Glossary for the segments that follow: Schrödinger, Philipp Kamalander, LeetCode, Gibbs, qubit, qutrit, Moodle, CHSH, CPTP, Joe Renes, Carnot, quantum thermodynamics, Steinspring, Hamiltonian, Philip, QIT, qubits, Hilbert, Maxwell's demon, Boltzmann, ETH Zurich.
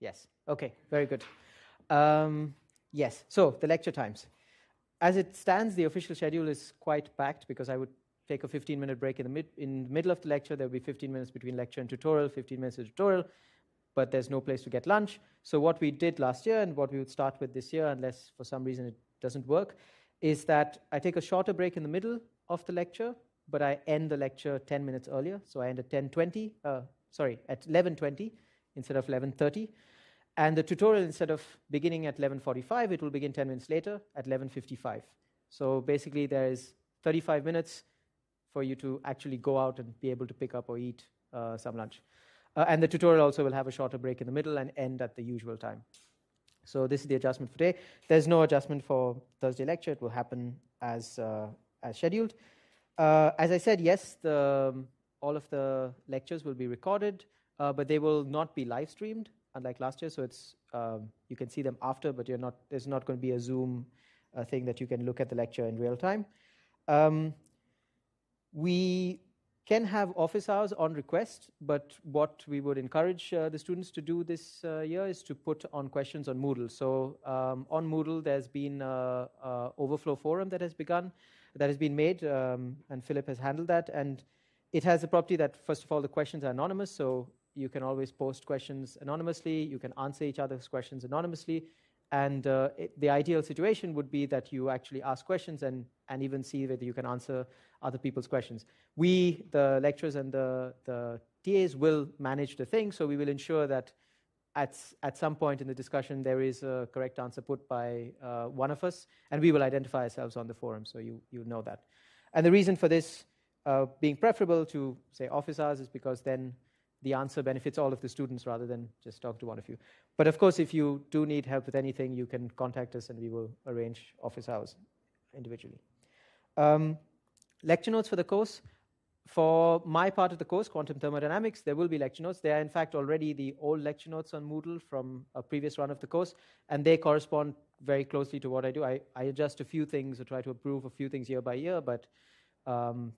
Yes. Okay, very good. Yes, so the lecture times. As it stands, the official schedule is quite packed because I would take a 15-minute break in the middle of the lecture. There will be 15 minutes between lecture and tutorial, 15 minutes of tutorial, but there's no place to get lunch. So what we did last year and what we would start with this year, unless for some reason it doesn't work, is that I take a shorter break in the middle of the lecture, but I end the lecture 10 minutes earlier. So I end at 11:20 instead of 11:30. And the tutorial, instead of beginning at 11:45, it will begin 10 minutes later at 11:55. So basically there is 35 minutes for you to actually go out and be able to pick up or eat some lunch. And the tutorial also will have a shorter break in the middle and end at the usual time. So this is the adjustment for today. There's no adjustment for Thursday lecture. It will happen as scheduled. As I said, yes, all of the lectures will be recorded, but they will not be live streamed, unlike last year. So it's you can see them after, but there's not going to be a Zoom thing that you can look at the lecture in real time. We can have office hours on request, but what we would encourage the students to do this year is to put on questions on Moodle. So on Moodle, there's been an overflow forum that has been made, and Philip has handled that. And it has the property that, first of all, the questions are anonymous, so you can always post questions anonymously. You can answer each other's questions anonymously. And the ideal situation would be that you actually ask questions and even see whether you can answer other people's questions. We, the lecturers and the TAs, will manage the thing, so we will ensure that at some point in the discussion there is a correct answer put by one of us, and we will identify ourselves on the forum, so you know that. And the reason for this being preferable to, say, office hours is because then the answer benefits all of the students rather than just talk to one of you. But of course, if you do need help with anything, you can contact us and we will arrange office hours individually. Lecture notes for the course. For my part of the course, Quantum Thermodynamics, there will be lecture notes. They are, in fact, already the old lecture notes on Moodle from a previous run of the course, and they correspond very closely to what I do. I adjust a few things or try to improve a few things year by year, but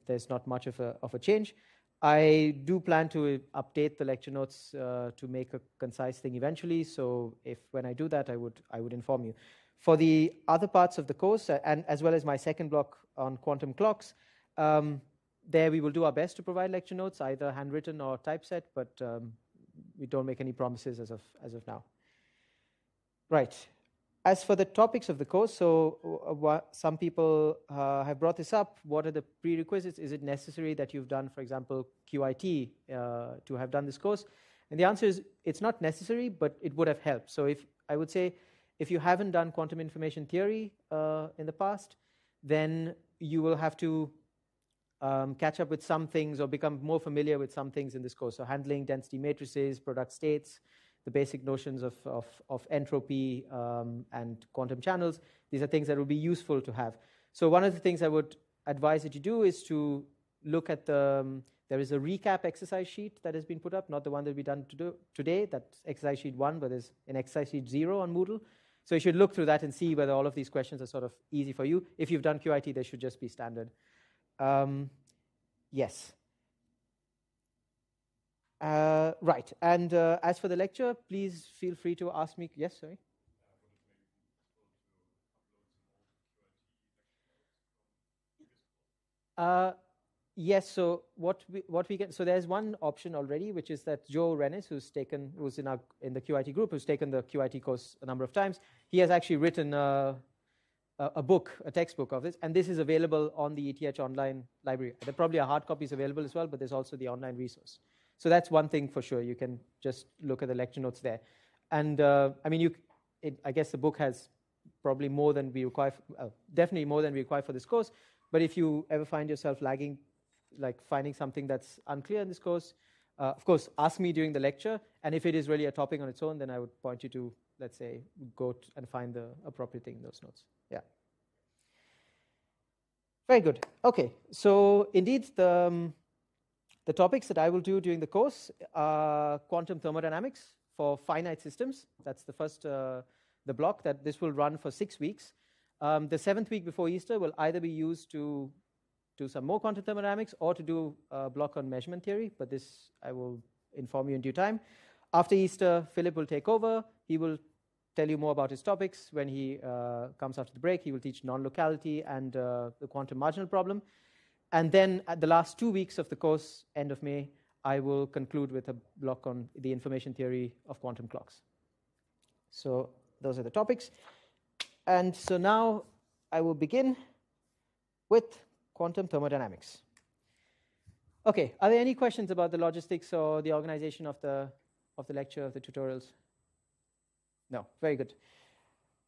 there's not much of a change. I do plan to update the lecture notes to make a concise thing eventually, so when I do that, I would inform you. For the other parts of the course, and as well as my second block on quantum clocks, there we will do our best to provide lecture notes, either handwritten or typeset, but we don't make any promises as of now. Right. As for the topics of the course, so some people have brought this up. What are the prerequisites? Is it necessary that you've done, for example, QIT to have done this course? And the answer is it's not necessary, but it would have helped. So I would say if you haven't done quantum information theory in the past, then you will have to catch up with some things or become more familiar with some things in this course. So handling density matrices, product states, the basic notions of entropy and quantum channels. These are things that will be useful to have. So one of the things I would advise that you do is to look at there is a recap exercise sheet that has been put up, not the one that we done today, that's exercise sheet 1, but there's an exercise sheet 0 on Moodle. So you should look through that and see whether all of these questions are sort of easy for you. If you've done QIT, they should just be standard. Yes. Right, and as for the lecture, please feel free to ask me. Yes, sorry. Yes. So what we can. So there's one option already, which is that Joe Renes, who's in the QIT group, who's taken the QIT course a number of times. He has actually written a textbook of this, and this is available on the ETH online library. There probably are hard copies available as well, but there's also the online resource. So that's one thing for sure. You can just look at the lecture notes there. And I mean, I guess the book has probably more than we require, definitely more than we require for this course. But if you ever find yourself lagging, like finding something that's unclear in this course, of course, ask me during the lecture. And if it is really a topic on its own, then I would point you to, let's say, go and find the appropriate thing in those notes. Yeah. Very good. Okay. So indeed, the topics that I will do during the course are quantum thermodynamics for finite systems. That's the first the block that this will run for 6 weeks. The 7th week before Easter will either be used to do some more quantum thermodynamics or to do a block on measurement theory, but this I will inform you in due time. After Easter, Philip will take over. He will tell you more about his topics. When he comes after the break, he will teach non-locality and the quantum marginal problem. And then at the last 2 weeks of the course, end of May, I will conclude with a block on the information theory of quantum clocks. So those are the topics. And so now I will begin with quantum thermodynamics. OK, are there any questions about the logistics or the organization of the lecture, of the tutorials? No, very good.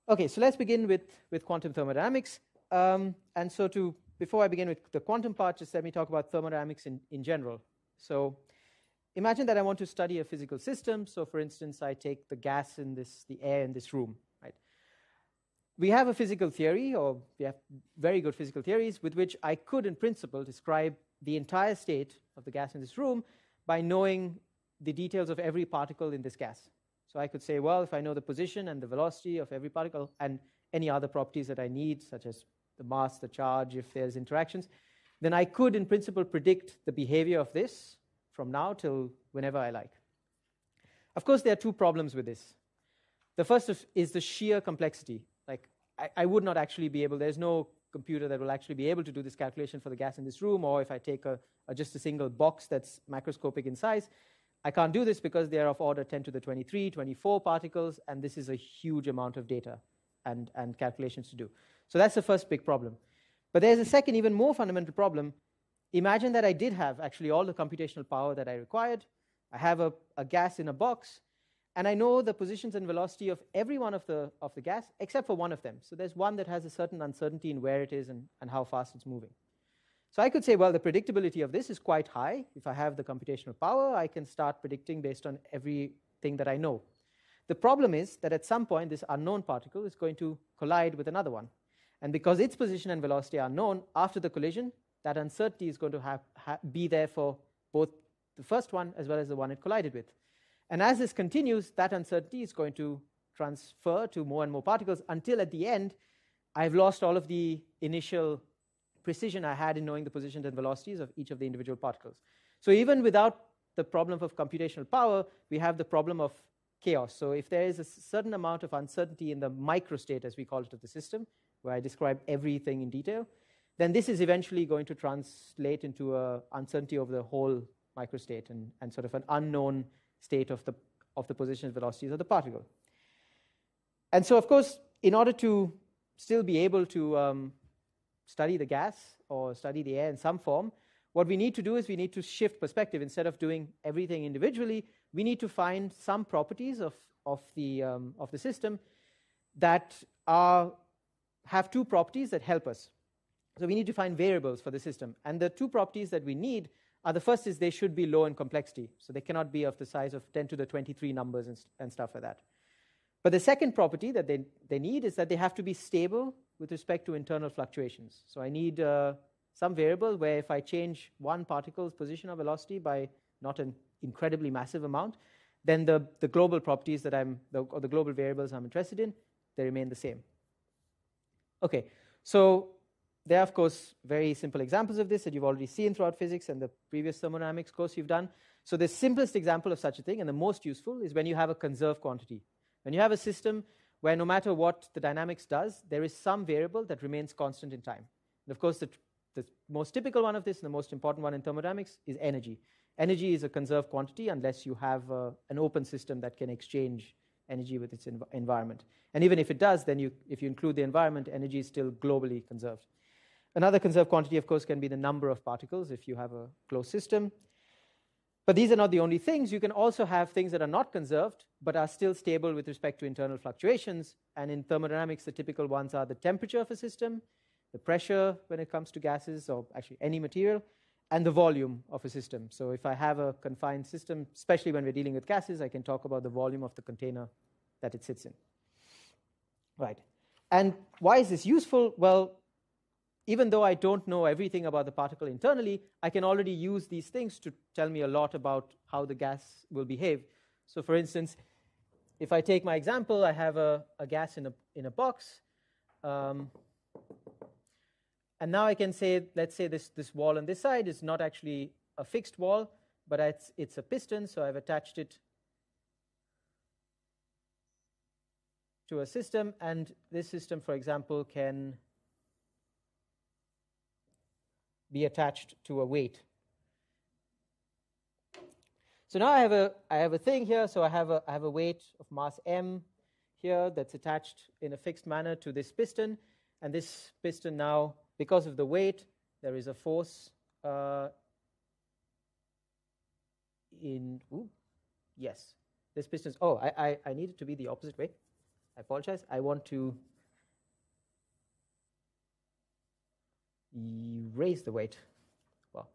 OK, so let's begin with quantum thermodynamics. And so before I begin with the quantum part, just let me talk about thermodynamics in general. So imagine that I want to study a physical system. So for instance, I take the gas in this, the air in this room. Right? We have a physical theory, or we have very good physical theories, with which I could, in principle, describe the entire state of the gas in this room by knowing the details of every particle in this gas. So I could say, well, if I know the position and the velocity of every particle and any other properties that I need, such as the mass, the charge, if there's interactions, then I could, in principle, predict the behavior of this from now till whenever I like. Of course, there are two problems with this. The first is the sheer complexity. Like, I would not actually be able, there's no computer that will actually be able to do this calculation for the gas in this room, or if I take just a single box that's macroscopic in size, I can't do this because they are of order 10 to the 23, 24 particles, and this is a huge amount of data and calculations to do. So that's the first big problem. But there's a second, even more fundamental problem. Imagine that I did have actually all the computational power that I required. I have a gas in a box, and I know the positions and velocity of every one of the gas, except for one of them. So there's one that has a certain uncertainty in where it is and how fast it's moving. So I could say, well, the predictability of this is quite high. If I have the computational power, I can start predicting based on everything that I know. The problem is that at some point, this unknown particle is going to collide with another one. And because its position and velocity are known, after the collision, that uncertainty is going to be there for both the first one as well as the one it collided with. And as this continues, that uncertainty is going to transfer to more and more particles until at the end, I've lost all of the initial precision I had in knowing the positions and velocities of each of the individual particles. So even without the problem of computational power, we have the problem of chaos. So if there is a certain amount of uncertainty in the microstate, as we call it, of the system, where I describe everything in detail, then this is eventually going to translate into an uncertainty over the whole microstate and sort of an unknown state of the positions, velocities of the particle. And so, of course, in order to still be able to study the gas or study the air in some form, what we need to do is we need to shift perspective. Instead of doing everything individually, we need to find some properties of the system that have two properties that help us. So we need to find variables for the system. And the two properties that we need are, the first is they should be low in complexity. So they cannot be of the size of 10 to the 23 numbers and stuff like that. But the second property that they need is that they have to be stable with respect to internal fluctuations. So I need some variable where if I change one particle's position or velocity by not an incredibly massive amount, then the global properties that or the global variables I'm interested in, they remain the same. OK, so there are, of course, very simple examples of this that you've already seen throughout physics and the previous thermodynamics course you've done. So the simplest example of such a thing, and the most useful, is when you have a conserved quantity. When you have a system where no matter what the dynamics does, there is some variable that remains constant in time. And of course, the most typical one of this, and the most important one in thermodynamics, is energy. Energy is a conserved quantity unless you have an open system that can exchange energy with its environment. And even if it does, then if you include the environment, energy is still globally conserved. Another conserved quantity, of course, can be the number of particles if you have a closed system. But these are not the only things. You can also have things that are not conserved but are still stable with respect to internal fluctuations. And in thermodynamics, the typical ones are the temperature of a system, the pressure when it comes to gases, or actually any material, and the volume of a system. So if I have a confined system, especially when we're dealing with gases, I can talk about the volume of the container that it sits in. Right. And why is this useful? Well, even though I don't know everything about the particle internally, I can already use these things to tell me a lot about how the gas will behave. So for instance, if I take my example, I have a gas in a box. And now I can say, let's say this wall on this side is not actually a fixed wall, but it's a piston, so I've attached it to a system, and this system, for example, can be attached to a weight. So now I have a thing here. So I have a weight of mass m here that's attached in a fixed manner to this piston, and this piston now, because of the weight, there is a force this piston's. Oh, I need it to be the opposite way. I apologize. I want to raise the weight. Well,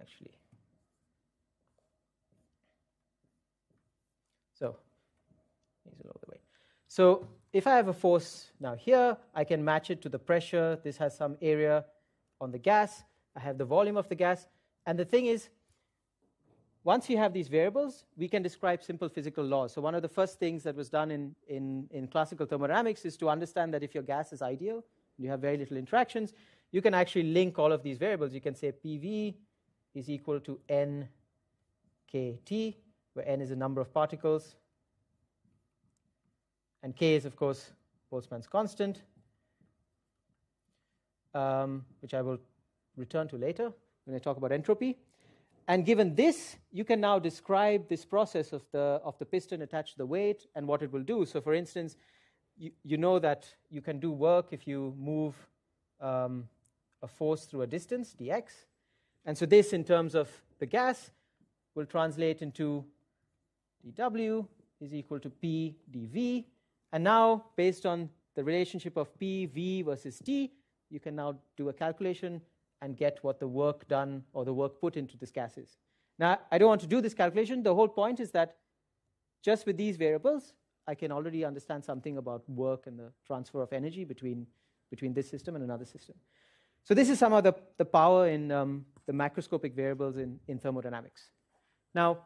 actually. So, if I have a force now here, I can match it to the pressure. This has some area on the gas. I have the volume of the gas. And the thing is, once you have these variables, we can describe simple physical laws. So one of the first things that was done in classical thermodynamics is to understand that if your gas is ideal, you have very little interactions, you can actually link all of these variables. You can say PV is equal to NKT, where N is the number of particles. And K is, of course, Boltzmann's constant, which I will return to later when I talk about entropy. And given this, you can now describe this process of the piston attached to the weight and what it will do. So for instance, you know that you can do work if you move a force through a distance, dx. And so this, in terms of the gas, will translate into dW is equal to P dV. And now, based on the relationship of P, V versus T, you can now do a calculation and get what the work done or the work put into this gas is. Now, I don't want to do this calculation. The whole point is that just with these variables, I can already understand something about work and the transfer of energy between this system and another system. So this is some of the power in the macroscopic variables in thermodynamics. Now,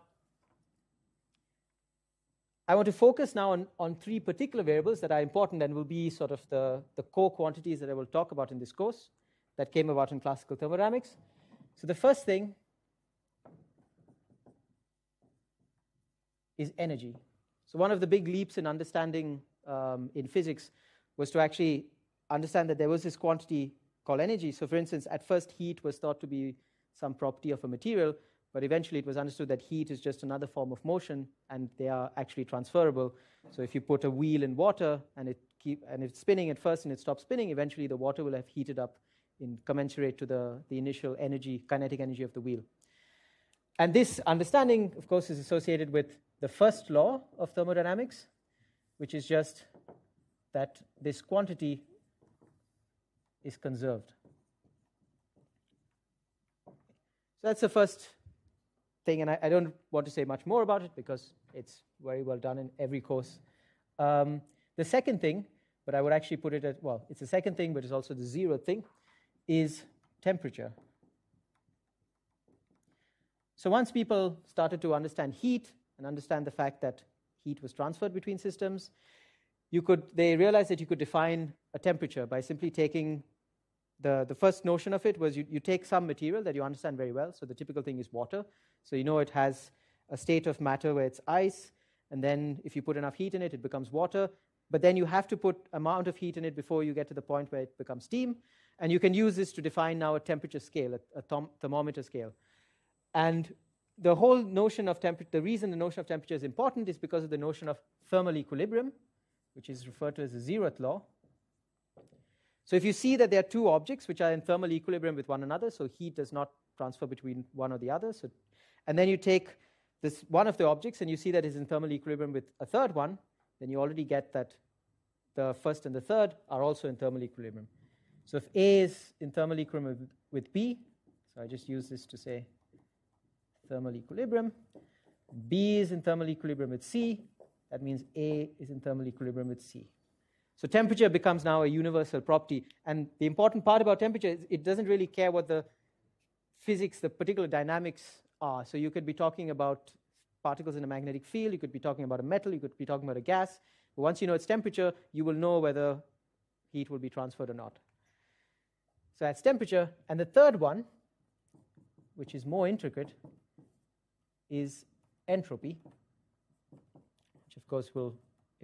I want to focus now on three particular variables that are important and will be sort of the core quantities that I will talk about in this course that came about in classical thermodynamics. So the first thing is energy. So one of the big leaps in understanding in physics was to actually understand that there was this quantity called energy. So for instance, at first heat was thought to be some property of a material, but eventually it was understood that heat is just another form of motion and they are actually transferable. So if you put a wheel in water and it's spinning at first and it stops spinning, eventually the water will have heated up in commensurate to the initial energy, kinetic energy of the wheel. And this understanding, of course, is associated with the first law of thermodynamics, which is just that this quantity is conserved. So that's the first thing, and I don't want to say much more about it because it's very well done in every course. The second thing, but I would actually put it at, well, it's the second thing, but it's also the zero thing, is temperature. So once people started to understand heat and understand the fact that heat was transferred between systems, they realized that you could define a temperature by simply taking the first notion of it was you take some material that you understand very well. So the typical thing is water. So you know it has a state of matter where it's ice, and then if you put enough heat in it, it becomes water. But then you have to put amount of heat in it before you get to the point where it becomes steam. And you can use this to define now a temperature scale, a thermometer scale. And the whole notion of temperature, the reason the notion of temperature is important is because of the notion of thermal equilibrium, which is referred to as the zeroth law. So if you see that there are two objects which are in thermal equilibrium with one another, so heat does not transfer between one or the other, so, and then you take this one of the objects and you see that it's in thermal equilibrium with a third one, then you already get that the first and the third are also in thermal equilibrium. So if A is in thermal equilibrium with B, so I just use this to say thermal equilibrium, B is in thermal equilibrium with C, that means A is in thermal equilibrium with C. So temperature becomes now a universal property. And the important part about temperature is it doesn't really care what the physics, the particular dynamics are. So you could be talking about particles in a magnetic field, you could be talking about a metal, you could be talking about a gas. But once you know its temperature, you will know whether heat will be transferred or not. So that's temperature. And the third one, which is more intricate, is entropy, which of course will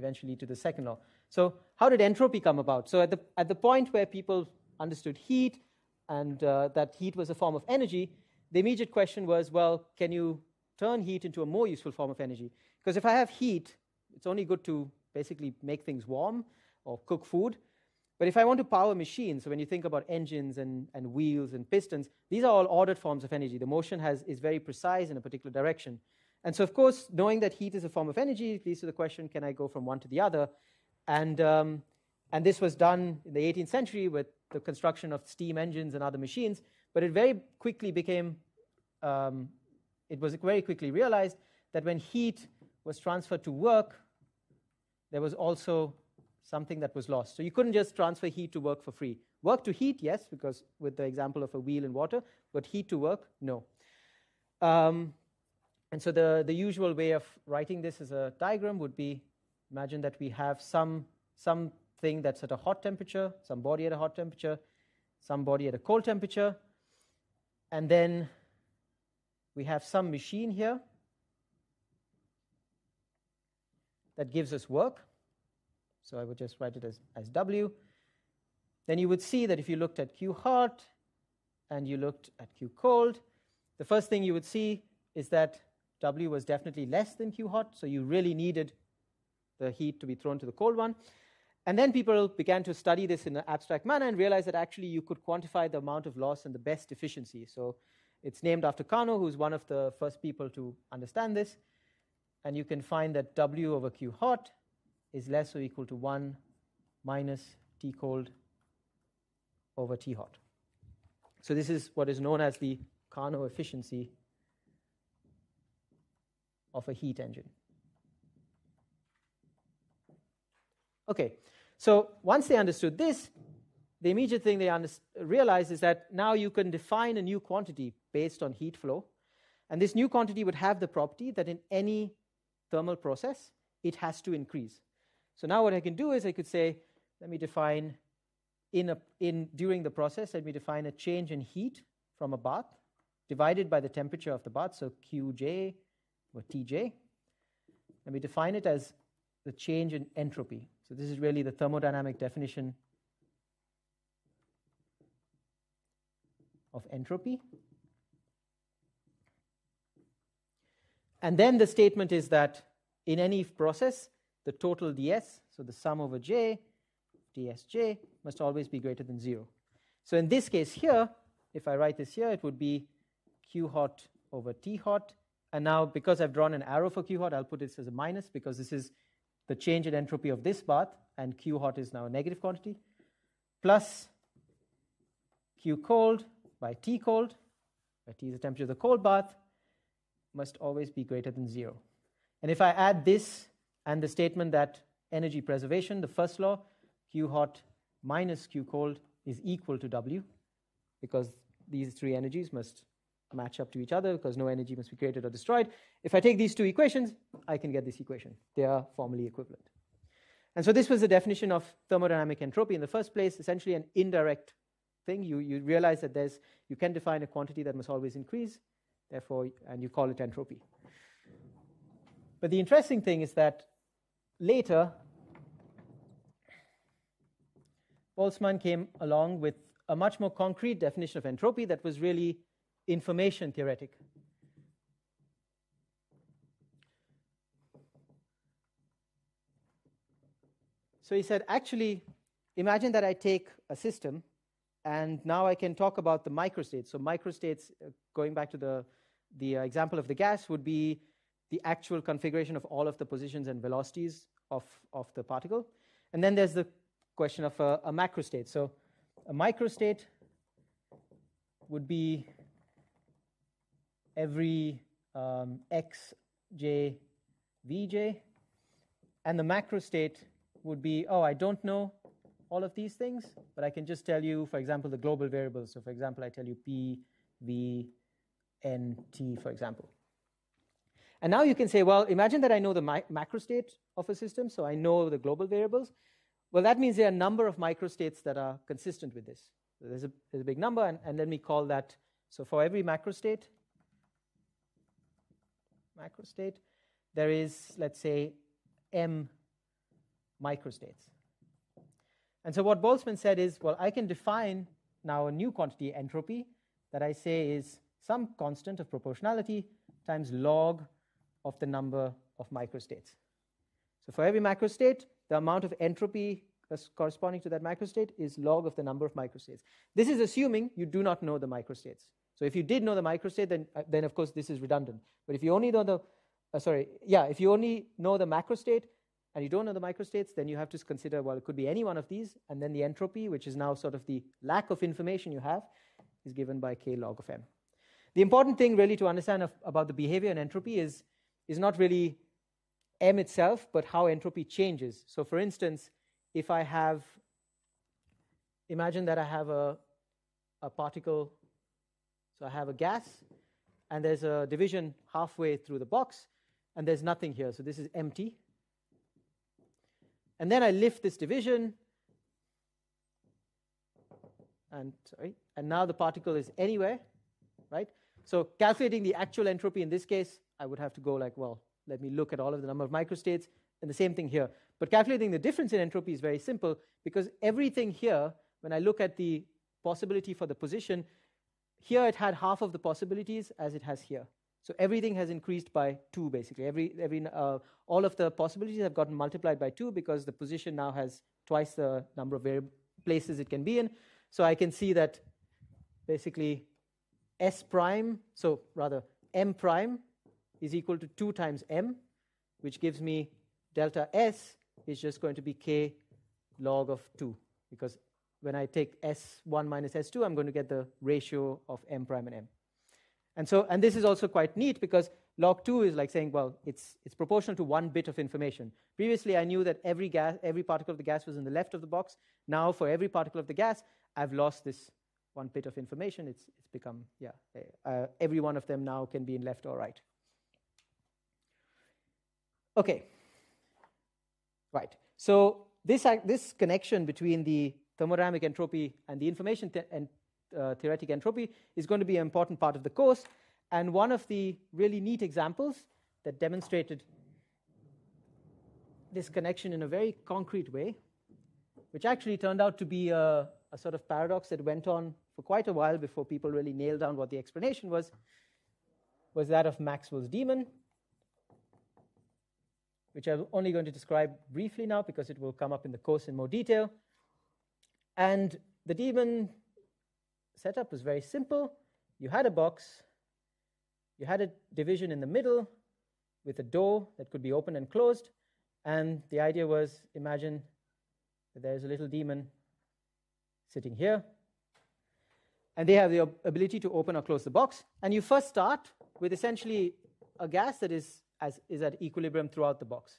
eventually to the second law. So how did entropy come about? So at the point where people understood heat and that heat was a form of energy, the immediate question was, well, can you turn heat into a more useful form of energy? Because if I have heat, it's only good to basically make things warm or cook food. But if I want to power machines, so when you think about engines and wheels and pistons, these are all ordered forms of energy. The motion is very precise in a particular direction. And so, of course, knowing that heat is a form of energy, it leads to the question, can I go from one to the other? And this was done in the 18th century with the construction of steam engines and other machines. But it very quickly became, it was very quickly realized that when heat was transferred to work, there was also something that was lost. So you couldn't just transfer heat to work for free. Work to heat, yes, because with the example of a wheel and water, but heat to work, no. And so the usual way of writing this as a diagram would be, imagine that we have something that's at a hot temperature, some body at a hot temperature, some body at a cold temperature, and then we have some machine here that gives us work. So I would just write it as W. Then you would see that if you looked at Q hot and you looked at Q cold, the first thing you would see is that W was definitely less than Q hot, so you really needed the heat to be thrown to the cold one. And then people began to study this in an abstract manner and realized that actually you could quantify the amount of loss and the best efficiency. So it's named after Carnot, who's one of the first people to understand this. And you can find that W over Q hot is less or equal to 1 minus T cold over T hot. So this is what is known as the Carnot efficiency of a heat engine. Okay, so once they understood this, the immediate thing they realized is that now you can define a new quantity based on heat flow. And this new quantity would have the property that in any thermal process, it has to increase. So now what I can do is I could say, let me define during the process, let me define a change in heat from a bath divided by the temperature of the bath, so Qj or Tj. Let me define it as the change in entropy. So this is really the thermodynamic definition of entropy. And then the statement is that in any process, the total ds, so the sum over j, dsj, must always be greater than 0. So in this case here, if I write this here, it would be Q hot over T hot. And now because I've drawn an arrow for Q hot, I'll put this as a minus because this is the change in entropy of this bath, and Q hot is now a negative quantity, plus Q cold by T cold, where T is the temperature of the cold bath, must always be greater than 0. And if I add this and the statement that energy preservation, the first law, Q hot minus Q cold is equal to W, because these three energies must match up to each other because no energy must be created or destroyed. If I take these two equations, I can get this equation. They are formally equivalent. And so this was the definition of thermodynamic entropy in the first place, essentially an indirect thing. You realize that you can define a quantity that must always increase, therefore, and you call it entropy. But the interesting thing is that later, Boltzmann came along with a much more concrete definition of entropy that was really information theoretic. So he said, actually, imagine that I take a system, and now I can talk about the microstates. So microstates, going back to the example of the gas, would be the actual configuration of all of the positions and velocities of the particle. And then there's the question of a macrostate. So a microstate would be every x, j, vj. And the macrostate would be, oh, I don't know all of these things, but I can just tell you, for example, the global variables. So for example, I tell you p, v, n, t, for example. And now you can say, well, imagine that I know the macrostate of a system, so I know the global variables. Well, that means there are a number of microstates that are consistent with this. So there's a big number, and let me call that. So for every macrostate, there is, let's say, m microstates. And so what Boltzmann said is, well, I can define now a new quantity, entropy, that I say is some constant of proportionality times log of the number of microstates. So for every macrostate, the amount of entropy corresponding to that microstate is log of the number of microstates. This is assuming you do not know the microstates. So if you did know the microstate, then of course this is redundant. But if you only know the if you only know the macrostate and you don't know the microstates, then you have to consider, well, it could be any one of these, and then the entropy, which is now sort of the lack of information you have, is given by k log of m. The important thing really to understand about the behavior and entropy is not really m itself, but how entropy changes. So for instance, if I have, imagine that I have a particle, so I have a gas, and there's a division halfway through the box, and there's nothing here, so this is empty. And then I lift this division, and now the particle is anywhere, right? So calculating the actual entropy in this case, I would have to go like, well, let me look at all of the number of microstates, and the same thing here. But calculating the difference in entropy is very simple, because everything here, when I look at the possibility for the position, here it had half of the possibilities as it has here. So everything has increased by 2, basically. All of the possibilities have gotten multiplied by 2 because the position now has twice the number of places it can be in. So I can see that basically S prime, so rather M prime is equal to 2 times M, which gives me delta S is just going to be k log of 2, because when I take S1 minus S2, I'm going to get the ratio of M prime and M. And this is also quite neat, because log 2 is like saying, well, it's proportional to one bit of information. Previously, I knew that every particle of the gas was in the left of the box. Now, for every particle of the gas, I've lost this one bit of information. It's become, every one of them now can be in left or right. Okay. Right. So this connection between the thermodynamic entropy and the information theoretic entropy is going to be an important part of the course. And one of the really neat examples that demonstrated this connection in a very concrete way, which actually turned out to be a sort of paradox that went on for quite a while before people really nailed down what the explanation was that of Maxwell's demon, which I'm only going to describe briefly now because it will come up in the course in more detail. And the demon setup was very simple. You had a box, you had a division in the middle with a door that could be opened and closed, and the idea was, imagine that there's a little demon sitting here, and they have the ability to open or close the box. And you first start with essentially a gas that is at equilibrium throughout the box.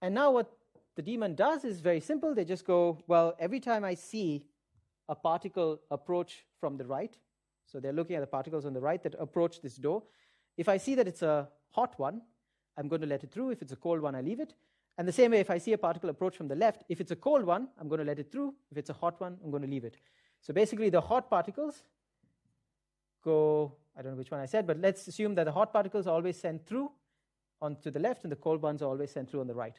And now what the demon does is very simple. They just go, well, every time I see a particle approach from the right, so they're looking at the particles on the right that approach this door, if I see that it's a hot one, I'm going to let it through. If it's a cold one, I leave it. And the same way, if I see a particle approach from the left, if it's a cold one, I'm going to let it through. If it's a hot one, I'm going to leave it. So basically, the hot particles go, I don't know which one I said, but let's assume that the hot particles are always sent through onto the left and the cold ones are always sent through on the right.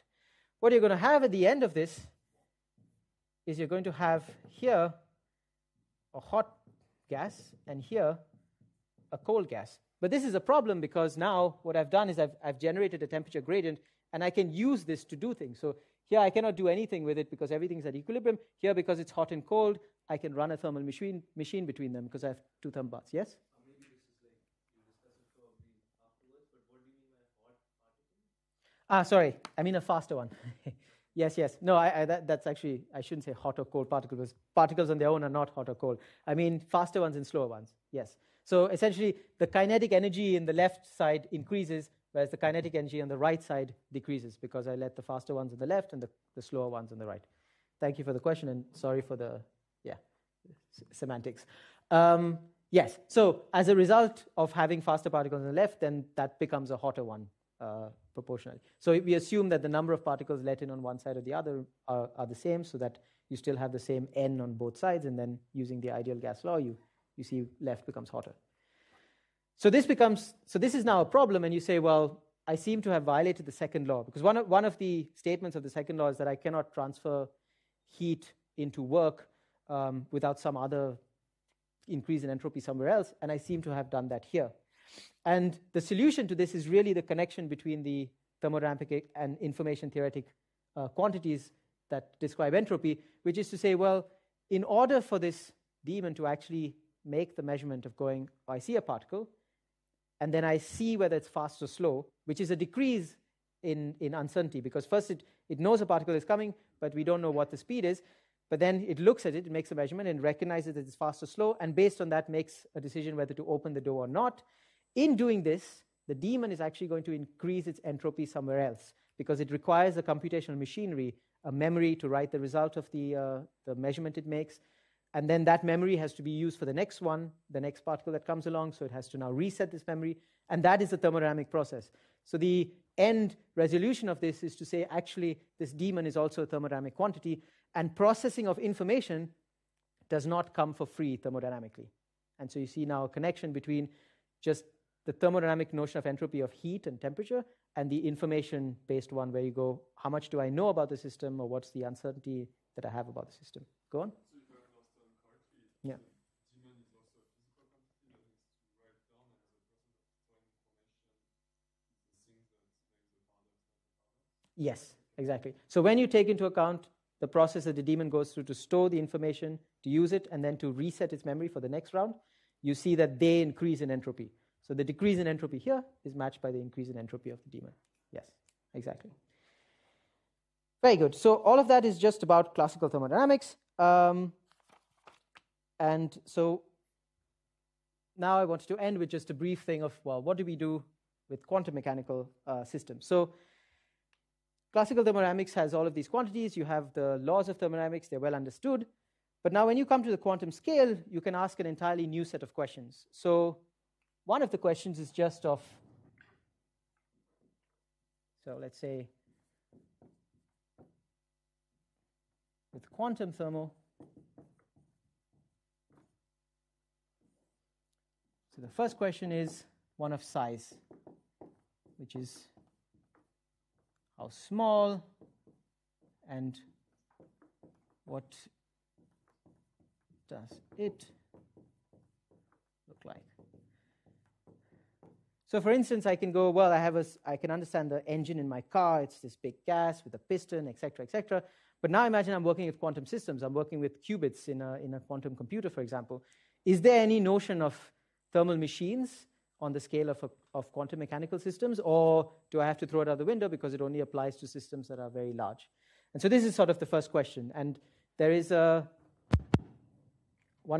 What you're going to have at the end of this is you're going to have here a hot gas and here a cold gas. But this is a problem, because now what I've done is I've generated a temperature gradient, and I can use this to do things. So here I cannot do anything with it because everything's at equilibrium. Here, because it's hot and cold, I can run a thermal machine between them because I have two therm baths. Yes? Sorry, I mean a faster one. Yes. No, that's actually, I shouldn't say hot or cold particles, because particles on their own are not hot or cold. I mean faster ones and slower ones, yes. So essentially, the kinetic energy in the left side increases, whereas the kinetic energy on the right side decreases, because I let the faster ones on the left and the slower ones on the right. Thank you for the question, and sorry for the, semantics. Yes, so as a result of having faster particles on the left, then that becomes a hotter one. Proportionally. So we assume that the number of particles let in on one side or the other are the same, so that you still have the same n on both sides, and then using the ideal gas law, you see left becomes hotter. So this is now a problem, and you say, well, I seem to have violated the second law, because one of the statements of the second law is that I cannot transfer heat into work without some other increase in entropy somewhere else, and I seem to have done that here. And the solution to this is really the connection between the thermodynamic and information theoretic quantities that describe entropy, which is to say, well, in order for this demon to actually make the measurement of going, oh, I see a particle, and then I see whether it's fast or slow, which is a decrease in uncertainty, because first it knows a particle is coming, but we don't know what the speed is. But then it looks at it, it makes a measurement, and recognizes that it's fast or slow, and based on that makes a decision whether to open the door or not. In doing this, the demon is actually going to increase its entropy somewhere else, because it requires a computational machinery, a memory to write the result of the measurement it makes. And then that memory has to be used for the next one, the next particle that comes along, so it has to now reset this memory, and that is the thermodynamic process. So the end resolution of this is to say, actually, this demon is also a thermodynamic quantity, and processing of information does not come for free thermodynamically. And so you see now a connection between just the thermodynamic notion of entropy of heat and temperature and the information-based one where you go, how much do I know about the system, or what's the uncertainty that I have about the system? Go on. Yeah. Yes, exactly. So when you take into account the process that the demon goes through to store the information, to use it, and then to reset its memory for the next round, you see that they increase in entropy. So the decrease in entropy here is matched by the increase in entropy of the demon. Yes, exactly. Very good. So all of that is just about classical thermodynamics. And so now I wanted to end with just a brief thing of, well, what do we do with quantum mechanical systems? So classical thermodynamics has all of these quantities. You have the laws of thermodynamics. They're well understood. But now when you come to the quantum scale, you can ask an entirely new set of questions. So one of the questions is just of, so let's say with quantum thermal, so the first question is one of size, which is how small and what does it look like? So for instance, I can go, well, I can understand the engine in my car. It's this big gas with a piston, et cetera, et cetera. But now imagine I'm working with quantum systems. I'm working with qubits in a quantum computer, for example. Is there any notion of thermal machines on the scale of quantum mechanical systems, or do I have to throw it out the window because it only applies to systems that are very large? And so this is sort of the first question. And there is one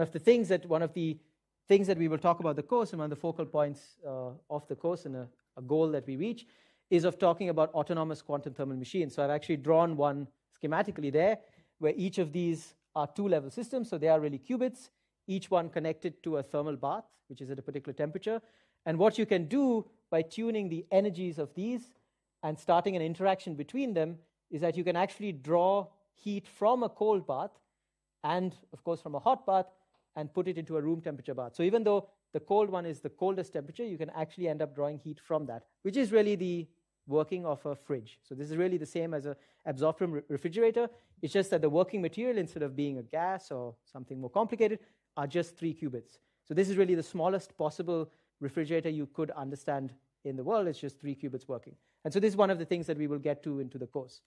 of the things that we will talk about the course, and one of the focal points of the course and a goal that we reach is of talking about autonomous quantum thermal machines. So I've actually drawn one schematically there where each of these are two-level systems, so they are really qubits, each one connected to a thermal bath, which is at a particular temperature. And what you can do by tuning the energies of these and starting an interaction between them is that you can actually draw heat from a cold bath and, of course, from a hot bath and put it into a room temperature bath. So even though the cold one is the coldest temperature, you can actually end up drawing heat from that, which is really the working of a fridge. So this is really the same as an absorption refrigerator. It's just that the working material, instead of being a gas or something more complicated, are just 3 qubits. So this is really the smallest possible refrigerator you could understand in the world. It's just 3 qubits working. And so this is one of the things that we will get to into the course.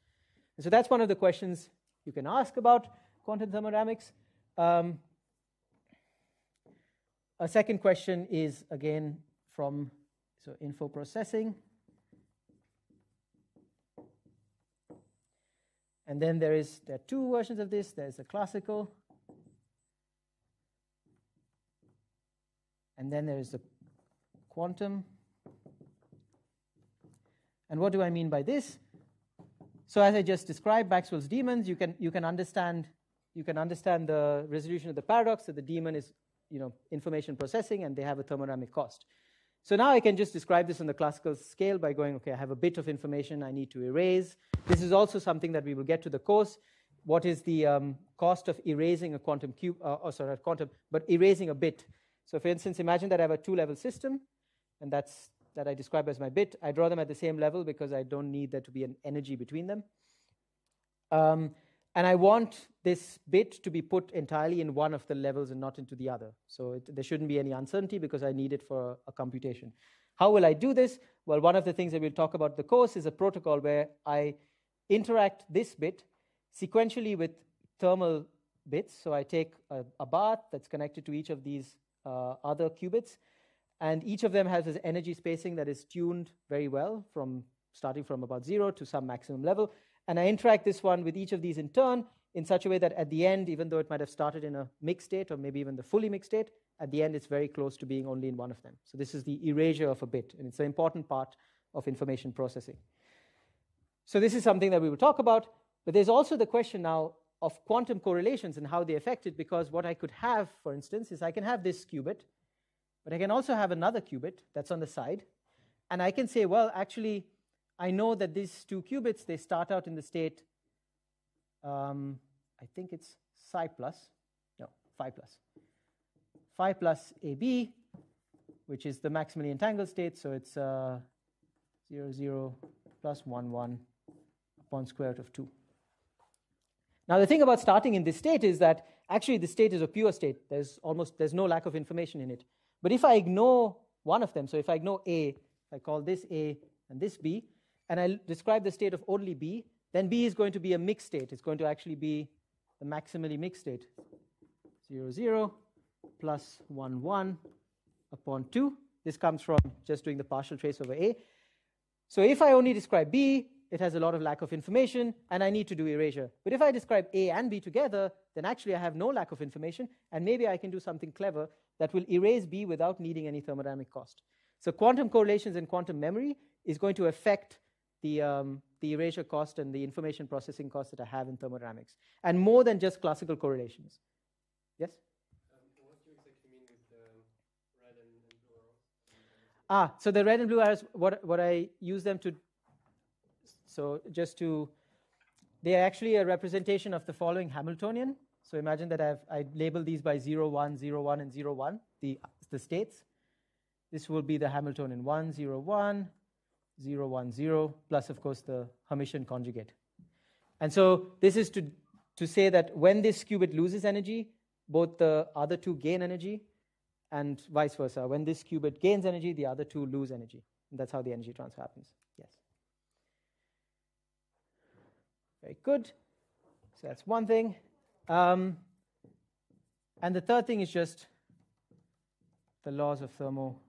And so that's one of the questions you can ask about quantum thermodynamics. A second question is, again, from info processing. And then there are two versions of this. There's the classical, and then there is the quantum. And what do I mean by this? So as I just described, Maxwell's demons, you can understand the resolution of the paradox that the demon is, information processing, and they have a thermodynamic cost. So now I can just describe this on the classical scale by going, okay, I have a bit of information I need to erase. This is also something that we will get to the course. What is the cost of erasing a quantum cube? Not quantum, but erasing a bit. So for instance, imagine that I have a two-level system, and that's that I describe as my bit. I draw them at the same level because I don't need there to be an energy between them. And I want this bit to be put entirely in one of the levels and not into the other. So there shouldn't be any uncertainty because I need it for a computation. How will I do this? Well, one of the things that we'll talk about in the course is a protocol where I interact this bit sequentially with thermal bits. So I take a bath that's connected to each of these other qubits, and each of them has this energy spacing that is tuned very well, from starting from about 0 to some maximum level. And I interact this one with each of these in turn in such a way that at the end, even though it might have started in a mixed state or maybe even the fully mixed state, at the end it's very close to being only in one of them. So this is the erasure of a bit, and it's an important part of information processing. So this is something that we will talk about, but there's also the question now of quantum correlations and how they affect it, because what I could have, for instance, is I can have this qubit, but I can also have another qubit that's on the side, and I can say, well, actually, I know that these two qubits, they start out in the state, I think it's phi plus AB, which is the maximally entangled state. So it's 0, 0, plus 1, 1 upon square root of 2. Now, the thing about starting in this state is that actually the state is a pure state. There's no lack of information in it. But if I ignore one of them, so if I ignore A, if I call this A and this B, and I describe the state of only B, then B is going to be a mixed state. It's going to actually be the maximally mixed state, 0, 0, plus 1, 1 upon 2. This comes from just doing the partial trace over A. So if I only describe B, it has a lot of lack of information, and I need to do erasure. But if I describe A and B together, then actually I have no lack of information, and maybe I can do something clever that will erase B without needing any thermodynamic cost. So quantum correlations and quantum memory is going to affect the erasure cost and the information processing cost that I have in thermodynamics, and more than just classical correlations. Yes? What do you exactly mean with the red and blue arrows? So the red and blue arrows, what I use them to, so just to, they are actually a representation of the following Hamiltonian. So imagine that I label these by 0, 1, 0, 1, and 0, 1, the states. This will be the Hamiltonian 1, 0, 1, 0, 1, 0, plus, of course, the Hermitian conjugate. And so this is to say that when this qubit loses energy, both the other two gain energy, and vice versa. When this qubit gains energy, the other two lose energy. And that's how the energy transfer happens. Yes. Very good. So that's one thing. And the third thing is just the laws of thermo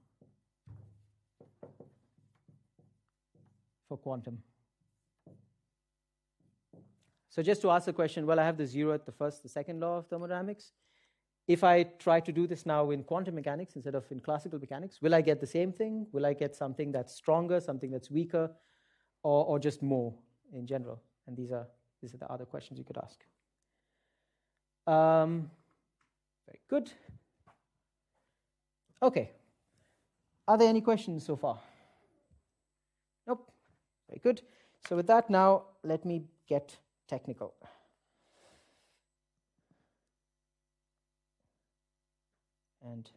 for quantum. So just to ask the question, well, I have the zero at the second law of thermodynamics. If I try to do this now in quantum mechanics instead of in classical mechanics, will I get the same thing? Will I get something that's stronger, something that's weaker, or just more in general? And these are the other questions you could ask. Very good. Okay. Are there any questions so far? Nope. Very good. So with that, now let me get technical. And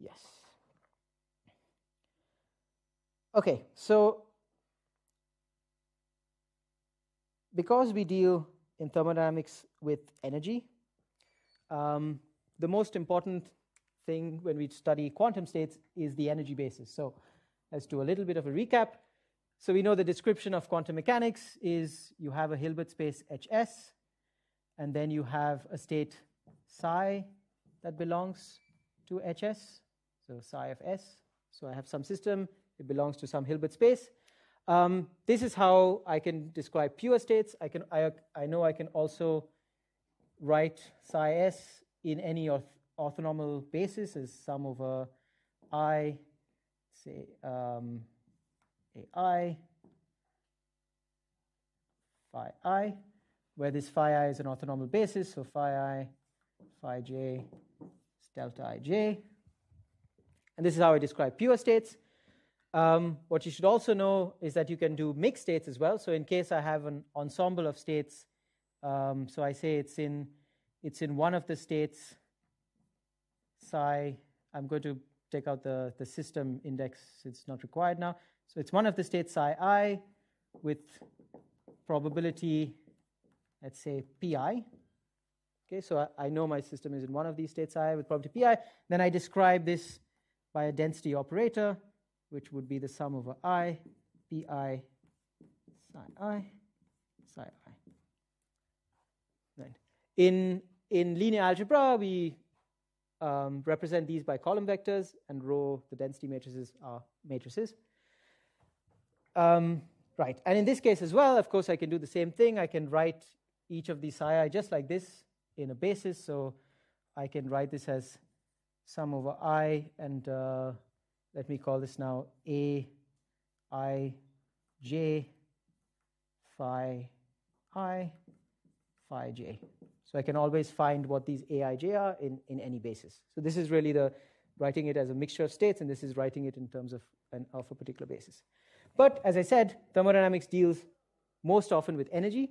yes. Okay, so because we deal in thermodynamics with energy, the most important thing when we study quantum states is the energy basis. So let's do a little bit of a recap. So we know the description of quantum mechanics is you have a Hilbert space HS, and then you have a state psi that belongs to HS, so psi of S. So I have some system, it belongs to some Hilbert space. This is how I can describe pure states. I know I can also write psi S in any orthonormal basis as sum over I, say, AI, phi I, where this phi I is an orthonormal basis, so phi I, phi j, is delta ij. And this is how I describe pure states. What you should also know is that you can do mixed states as well. So in case I have an ensemble of states, so I say it's in one of the states psi. I'm going to take out the system index. It's not required now. So it's one of the states psi I with probability, let's say, pi. Okay, so I know my system is in one of these states I with probability pi. Then I describe this by a density operator, which would be the sum over I, pi, psi I, psi I. Right. In linear algebra, we represent these by column vectors, and row, the density matrices, are matrices. Right, and in this case as well, of course, I can do the same thing. I can write each of these psi I just like this in a basis. So I can write this as sum over I, and let me call this now A I j phi I phi j. So I can always find what these A I j are in any basis. So this is really the writing it as a mixture of states, and this is writing it in terms of a particular basis. But as I said, thermodynamics deals most often with energy.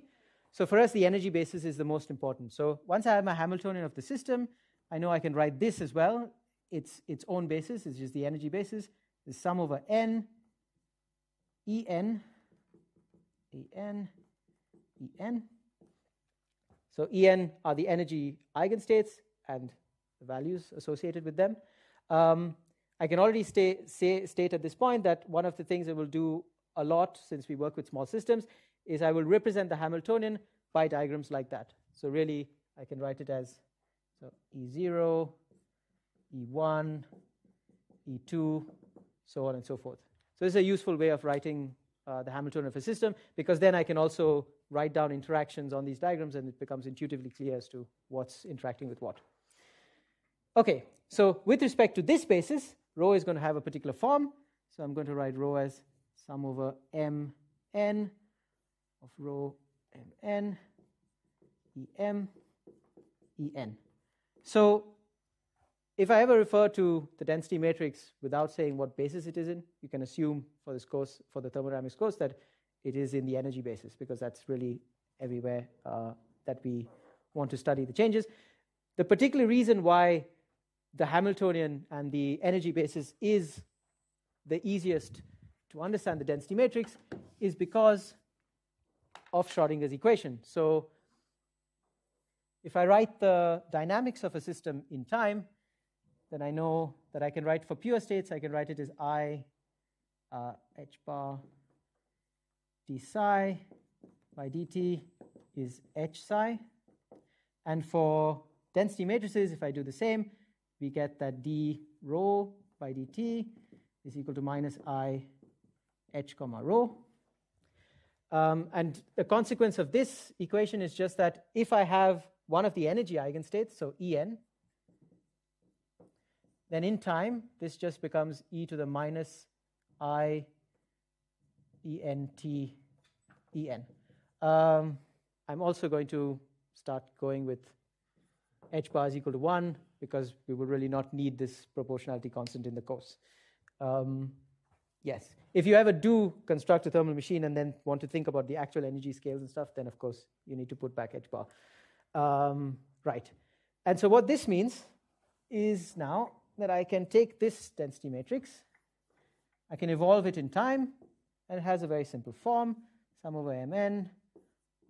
So for us, the energy basis is the most important. So once I have my Hamiltonian of the system, I know I can write this as well. It's its own basis. It's just the energy basis. The sum over n, En. So En are the energy eigenstates and the values associated with them. I can already state at this point that one of the things I will do a lot, since we work with small systems, is I will represent the Hamiltonian by diagrams like that. So really, I can write it as so E0, E1, E2, so on and so forth. So this is a useful way of writing the Hamiltonian of a system, because then I can also write down interactions on these diagrams, and it becomes intuitively clear as to what's interacting with what. Okay, so with respect to this basis, rho is going to have a particular form. So I'm going to write rho as sum over m n of rho m n e m e n. So if I ever refer to the density matrix without saying what basis it is in, you can assume for this course, for the thermodynamics course, that it is in the energy basis, because that's really everywhere that we want to study the changes. The particular reason why the Hamiltonian and the energy basis is the easiest to understand the density matrix is because of Schrödinger's equation. So if I write the dynamics of a system in time, then I know that I can write for pure states, I can write it as I h bar d psi by dt is h psi. And for density matrices, if I do the same, we get that d rho by dt is equal to minus I h comma rho. And the consequence of this equation is just that if I have one of the energy eigenstates, so En, then in time, this just becomes e to the minus I ent En. I'm also going to start going with h bar is equal to 1, because we will really not need this proportionality constant in the course. Yes, if you ever do construct a thermal machine and then want to think about the actual energy scales and stuff, then of course you need to put back h bar. Right, and so what this means is now that I can take this density matrix, I can evolve it in time, and it has a very simple form, sum over mn,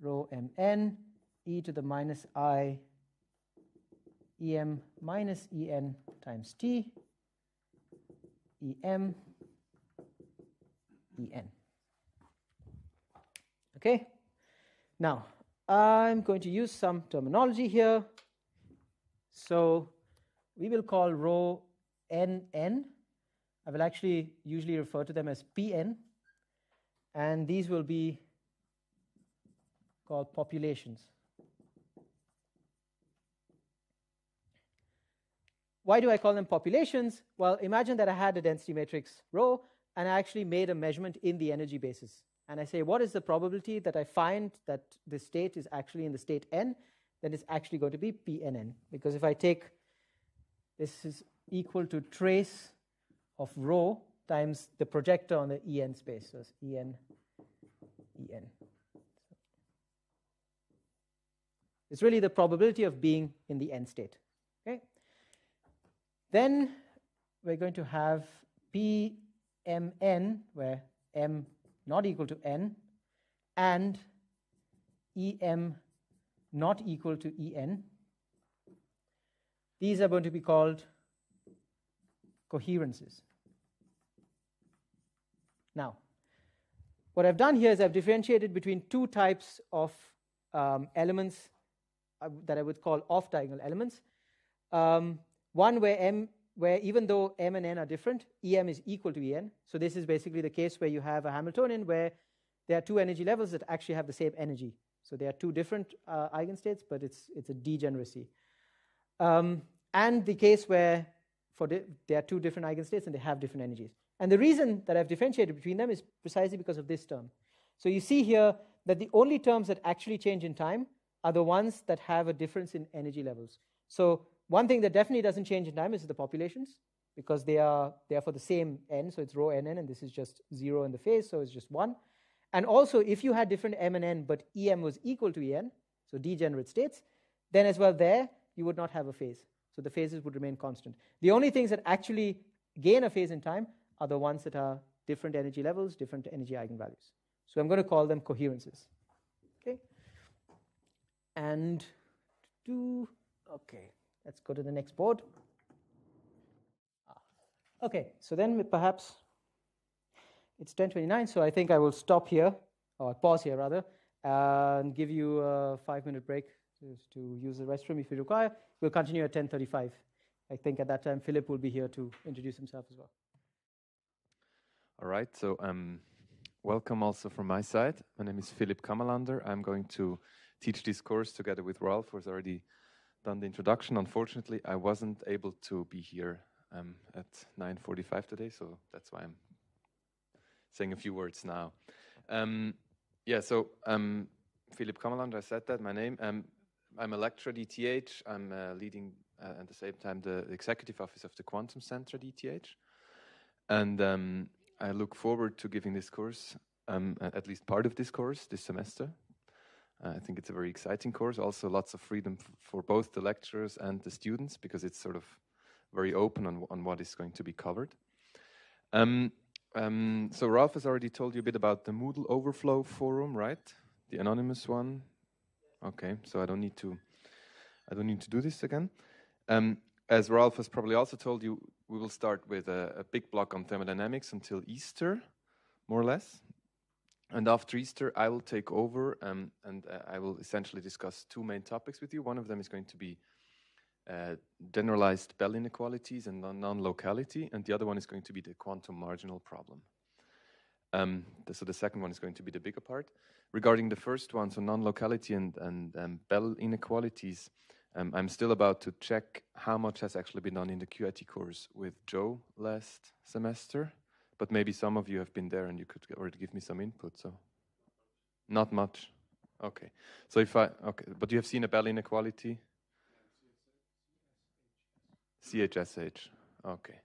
rho mn, e to the minus I em minus en times t, em en. Okay? Now, I'm going to use some terminology here. So we will call rho nn. I will actually usually refer to them as pn. And these will be called populations. Why do I call them populations? Well, imagine that I had a density matrix rho, and I actually made a measurement in the energy basis. And I say, what is the probability that I find that the state is actually in the state n? Then it's actually going to be PNN. Because if I take, this is equal to trace of rho times the projector on the En space. So it's En. It's really the probability of being in the n state. Okay. Then we're going to have PMN, where m not equal to n, and EM not equal to EN. These are going to be called coherences. Now, what I've done here is I've differentiated between two types of elements that I would call off-diagonal elements. One where even though M and N are different, EM is equal to EN. So this is basically the case where you have a Hamiltonian where there are two energy levels that actually have the same energy. So there are two different eigenstates, but it's a degeneracy. And the case where there are two different eigenstates and they have different energies. And the reason that I've differentiated between them is precisely because of this term. So you see here that the only terms that actually change in time are the ones that have a difference in energy levels. So one thing that definitely doesn't change in time is the populations, because they are therefore the same n, so it's rho nn, and this is just 0 in the phase, so it's just 1. And also, if you had different m and n, but EM was equal to EN, so degenerate states, then as well there, you would not have a phase. So the phases would remain constant. The only things that actually gain a phase in time are the ones that are different energy levels, different energy eigenvalues. So I'm going to call them coherences. Okay. And okay, let's go to the next board. Okay, so then perhaps it's 10:29, so I think I will stop here, or pause here rather, and give you a 5-minute break to use the restroom if you require. We'll continue at 10:35. I think at that time Philip will be here to introduce himself as well. All right, so welcome also from my side. My name is Philipp Kamalander. I'm going to teach this course together with Ralph, who's already done the introduction. Unfortunately, I wasn't able to be here at 9:45 today, so that's why I'm saying a few words now. Philipp Kamalander, I said that, my name. I'm a lecturer at ETH. I'm leading at the same time the executive office of the Quantum Center at ETH. And I look forward to giving this course, at least part of this course, this semester. I think it's a very exciting course. Also lots of freedom for both the lecturers and the students, because it's sort of very open on what is going to be covered. So Ralph has already told you a bit about the Moodle Overflow Forum, right? The anonymous one. Okay, so I don't need to do this again. As Ralph has probably also told you, we will start with a big block on thermodynamics until Easter, more or less. And after Easter, I will take over and I will essentially discuss two main topics with you. One of them is going to be generalized Bell inequalities and non-locality, and the other one is going to be the quantum marginal problem. So the second one is going to be the bigger part. Regarding the first one, so non-locality and Bell inequalities, I'm still about to check how much has actually been done in the QIT course with Joe last semester, but maybe some of you have been there and you could already give me some input, so not much. Okay, so if I, okay, but you have seen a Bell inequality? CHSH, okay.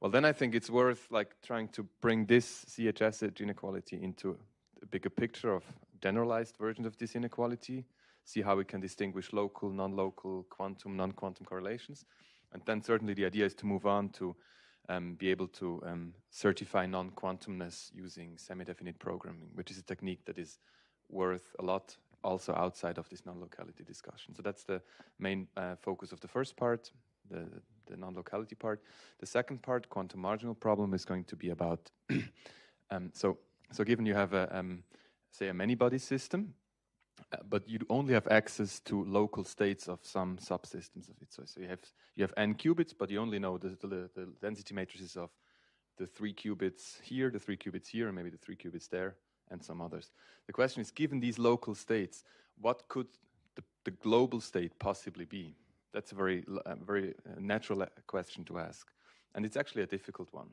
Well, then I think it's worth like trying to bring this CHSH inequality into a bigger picture of generalized versions of this inequality, see how we can distinguish local, non-local, quantum, non-quantum correlations. And then certainly the idea is to move on to be able to certify non-quantumness using semi-definite programming, which is a technique that is worth a lot also outside of this non-locality discussion. So that's the main focus of the first part, the non-locality part. The second part, quantum marginal problem, is going to be about, so given you have say a many-body system, but you only have access to local states of some subsystems of it. So you have n qubits, but you only know the density matrices of the 3 qubits here, the 3 qubits here, and maybe the 3 qubits there, and some others. The question is, given these local states, what could the global state possibly be? That's a very natural question to ask. And it's actually a difficult one.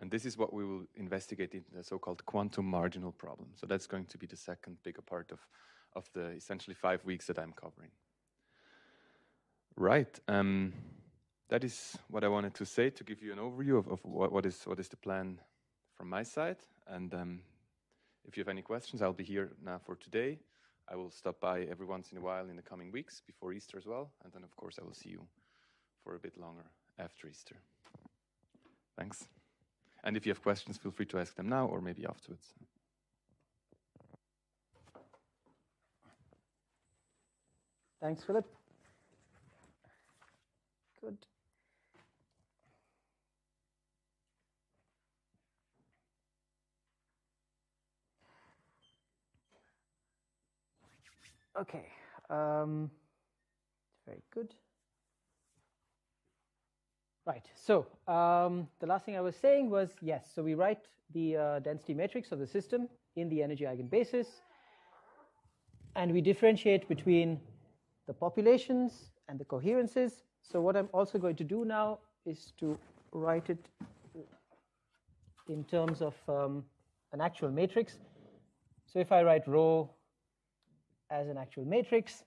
And this is what we will investigate in the so-called quantum marginal problem. So that's going to be the second bigger part of the essentially 5 weeks that I'm covering. Right. That is what I wanted to say to give you an overview of what is the plan from my side. And if you have any questions, I'll be here now for today. I will stop by every once in a while in the coming weeks before Easter as well. And then, of course, I will see you for a bit longer after Easter. Thanks. And if you have questions, feel free to ask them now or maybe afterwards. Thanks, Philip. Good. Okay. Very good. Right. So the last thing I was saying was, yes, so we write the density matrix of the system in the energy eigenbasis, and we differentiate between the populations and the coherences. So what I'm also going to do now is to write it in terms of an actual matrix. So if I write rho as an actual matrix,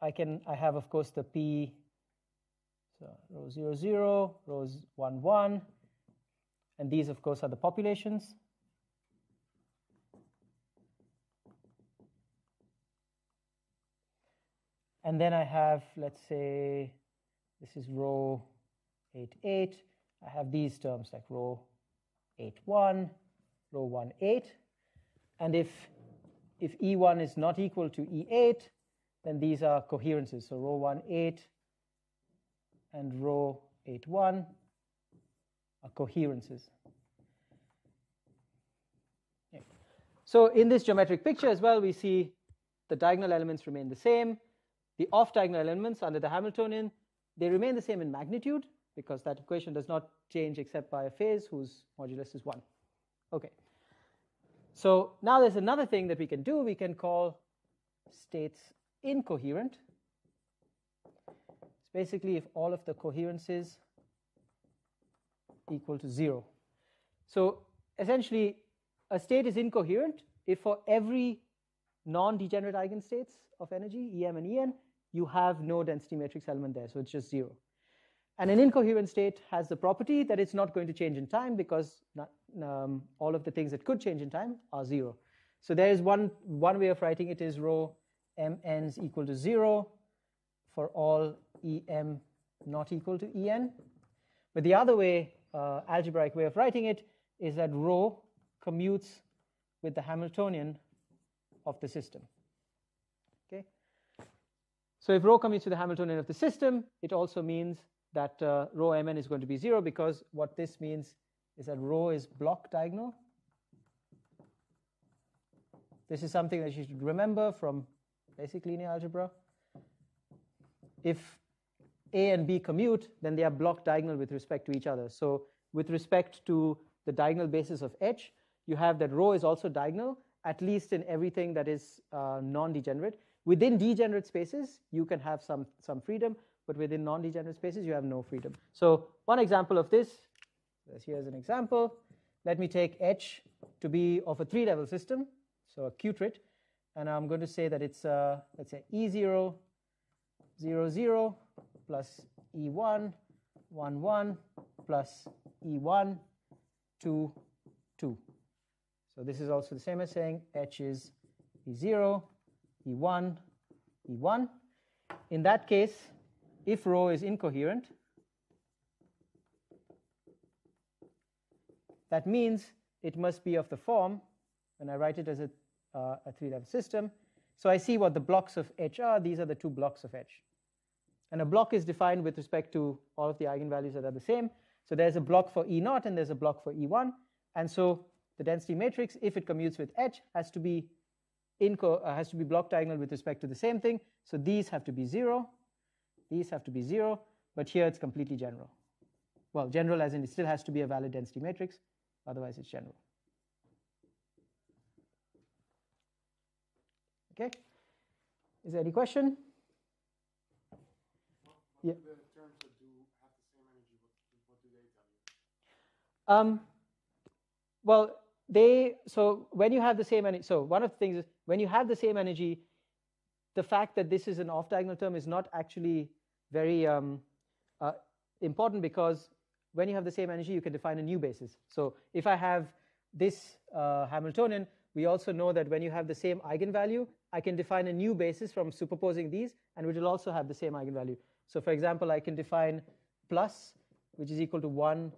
I have, of course, the P, so row 0, 0, rows 1, 1, and these, of course, are the populations. And then I have, let's say, this is row 8, 8. I have these terms like row 8, 1, row 1, 8. And if E1 is not equal to E8, then these are coherences. So row 1, 8 and row 8, 1 are coherences. Okay. So in this geometric picture as well, we see the diagonal elements remain the same. The off-diagonal elements under the Hamiltonian, they remain the same in magnitude because that equation does not change except by a phase whose modulus is 1. Okay. So now there's another thing that we can do. We can call states incoherent. It's basically if all of the coherences equal to 0. So essentially, a state is incoherent if for every non-degenerate eigenstates of energy, EM and EN, you have no density matrix element there, so it's just 0. And an incoherent state has the property that it's not going to change in time because all of the things that could change in time are 0. So there is one way of writing it is rho mn's equal to 0 for all EM not equal to EN. But the other way, algebraic way of writing it, is that rho commutes with the Hamiltonian of the system. Okay. So if rho commutes to the Hamiltonian of the system, it also means that rho mn is going to be 0 because what this means is that rho is block diagonal. This is something that you should remember from basic linear algebra. If A and B commute, then they are block diagonal with respect to each other. So with respect to the diagonal basis of H, you have that rho is also diagonal, at least in everything that is non-degenerate. Within degenerate spaces, you can have some freedom, but within non-degenerate spaces, you have no freedom. So one example of this, here's an example. Let me take H to be of a 3-level system, so a qtrit, and I'm going to say that it's, let's say, E0, 0, 0, plus E1, 1, 1, plus E1, 2, 2. So this is also the same as saying H is E0, E1, E1. In that case, if rho is incoherent, that means it must be of the form, and I write it as a 3-level system. So I see what the blocks of H are. These are the two blocks of H. And a block is defined with respect to all of the eigenvalues that are the same. So there's a block for E0 and there's a block for E1. And so the density matrix, if it commutes with H, has to be block diagonal with respect to the same thing. So these have to be 0. These have to be 0. But here it's completely general. Well, general as in it still has to be a valid density matrix. Otherwise, it's general. OK? Is there any question? What are the terms that do have the same energy? What do they tell you? Well, so when you have the same energy, so one of the things is when you have the same energy, the fact that this is an off-diagonal term is not actually very important because when you have the same energy, you can define a new basis. So if I have this Hamiltonian, we also know that when you have the same eigenvalue, I can define a new basis from superposing these, and which will also have the same eigenvalue. So for example, I can define plus, which is equal to 1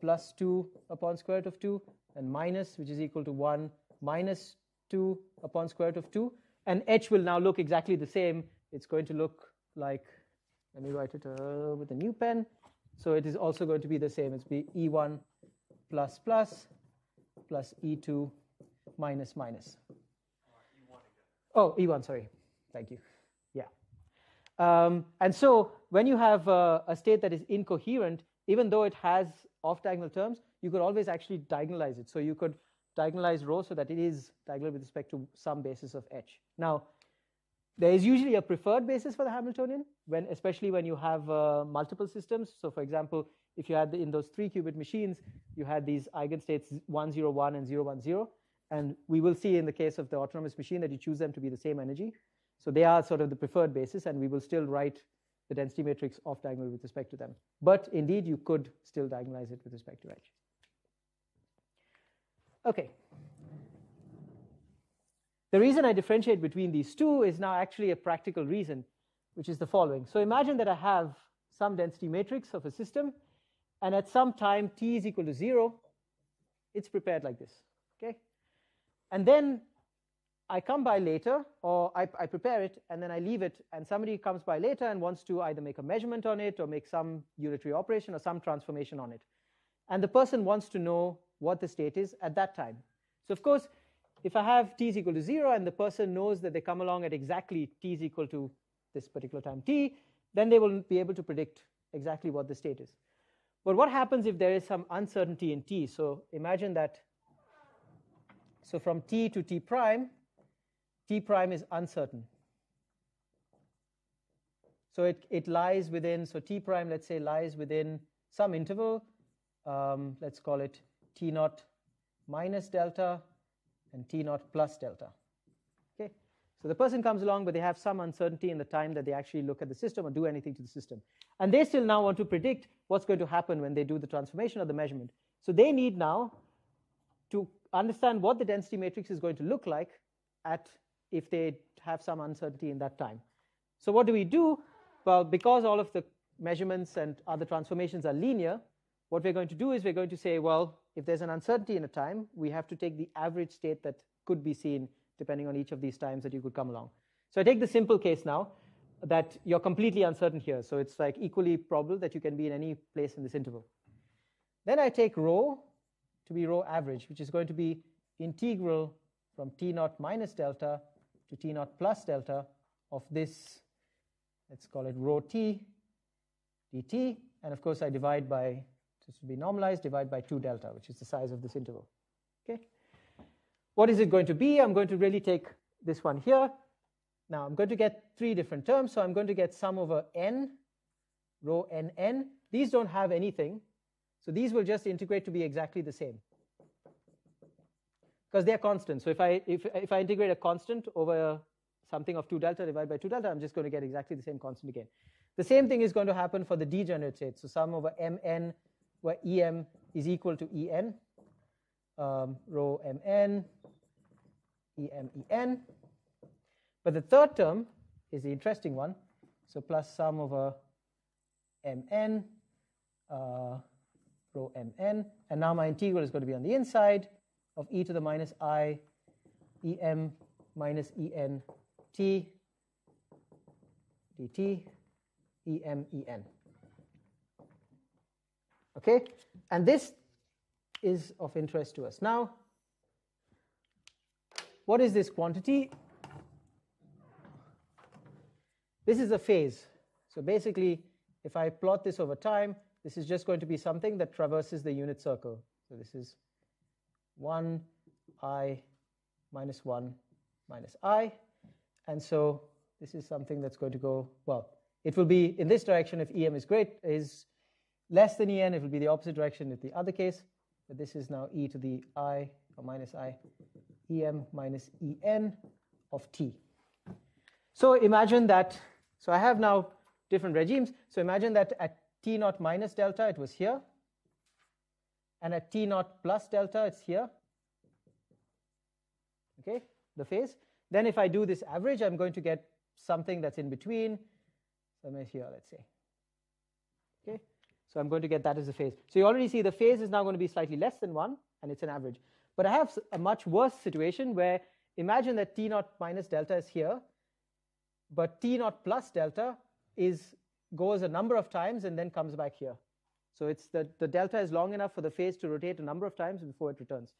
plus 2 upon square root of 2, and minus, which is equal to 1 minus 2 upon square root of 2. And h will now look exactly the same. It's going to look like, let me write it with a new pen. So it is also going to be the same. It's be e1 plus plus plus e2 minus minus. Oh, e1, sorry. Thank you. Yeah. And so when you have a state that is incoherent, even though it has off-diagonal terms, you could always actually diagonalize it. So you could diagonalize rho so that it is diagonal with respect to some basis of h. Now, there is usually a preferred basis for the Hamiltonian, when, especially when you have multiple systems. So for example, if you had in those 3-qubit machines, you had these eigenstates 1, 0, 1, and 0, 1, 0. And we will see in the case of the autonomous machine that you choose them to be the same energy. So they are sort of the preferred basis, and we will still write the density matrix off diagonal with respect to them. But indeed, you could still diagonalize it with respect to h. Okay. The reason I differentiate between these two is now actually a practical reason, which is the following. So imagine that I have some density matrix of a system, and at some time t is equal to 0, it's prepared like this. Okay? And then I come by later, or I prepare it, and then I leave it, and somebody comes by later and wants to either make a measurement on it or make some unitary operation or some transformation on it. And the person wants to know what the state is at that time. So of course, if I have t is equal to 0 and the person knows that they come along at exactly t is equal to this particular time t, then they will be able to predict exactly what the state is. But what happens if there is some uncertainty in t? So imagine that, so from t to t prime is uncertain. So it lies within, so t prime, let's say, lies within some interval. Let's call it t naught minus delta and t naught plus delta. Okay, so the person comes along, but they have some uncertainty in the time that they actually look at the system or do anything to the system. And they still now want to predict what's going to happen when they do the transformation or the measurement. So they need now to understand what the density matrix is going to look like at if they have some uncertainty in that time. So what do we do? Well, because all of the measurements and other transformations are linear, what we're going to do is we're going to say, well, if there's an uncertainty in a time, we have to take the average state that could be seen depending on each of these times that you could come along. So I take the simple case now that you're completely uncertain here. So it's like equally probable that you can be in any place in this interval. Then I take rho to be rho average, which is going to be integral from t naught minus delta to t naught plus delta of this, let's call it rho t dt. And of course, I divide by, this will be normalized, divide by 2 delta, which is the size of this interval. Okay. What is it going to be? I'm going to really take this one here. Now, I'm going to get 3 different terms. So I'm going to get sum over n, rho n n. These don't have anything. So these will just integrate to be exactly the same, because they're constants. So if I integrate a constant over something of 2 delta divided by 2 delta, I'm just going to get exactly the same constant again. The same thing is going to happen for the degenerate state. So sum over mn, where em is equal to en, rho mn, em, en. But the third term is the interesting one. So plus sum over mn, rho mn. And now my integral is going to be on the inside of e to the minus I, em minus en t dt, em, en. Okay, and this is of interest to us. Now, what is this quantity? This is a phase. So basically, if I plot this over time, this is just going to be something that traverses the unit circle. So this is 1 I minus 1 minus I. And so this is something that's going to go, well, it will be in this direction if em is less than en, it will be the opposite direction in the other case. But this is now e to the I, or minus I, em minus en of t. So imagine that, so I have now different regimes. So imagine that at t naught minus delta, it was here. And at t naught plus delta, it's here. Okay, the phase. Then if I do this average, I'm going to get something that's in between. Somewhere here, let's say. Okay. So I'm going to get that as a phase. So you already see the phase is now going to be slightly less than 1, and it's an average. But I have a much worse situation where imagine that T naught minus delta is here, but T naught plus delta goes a number of times and then comes back here. So it's the delta is long enough for the phase to rotate a number of times before it returns.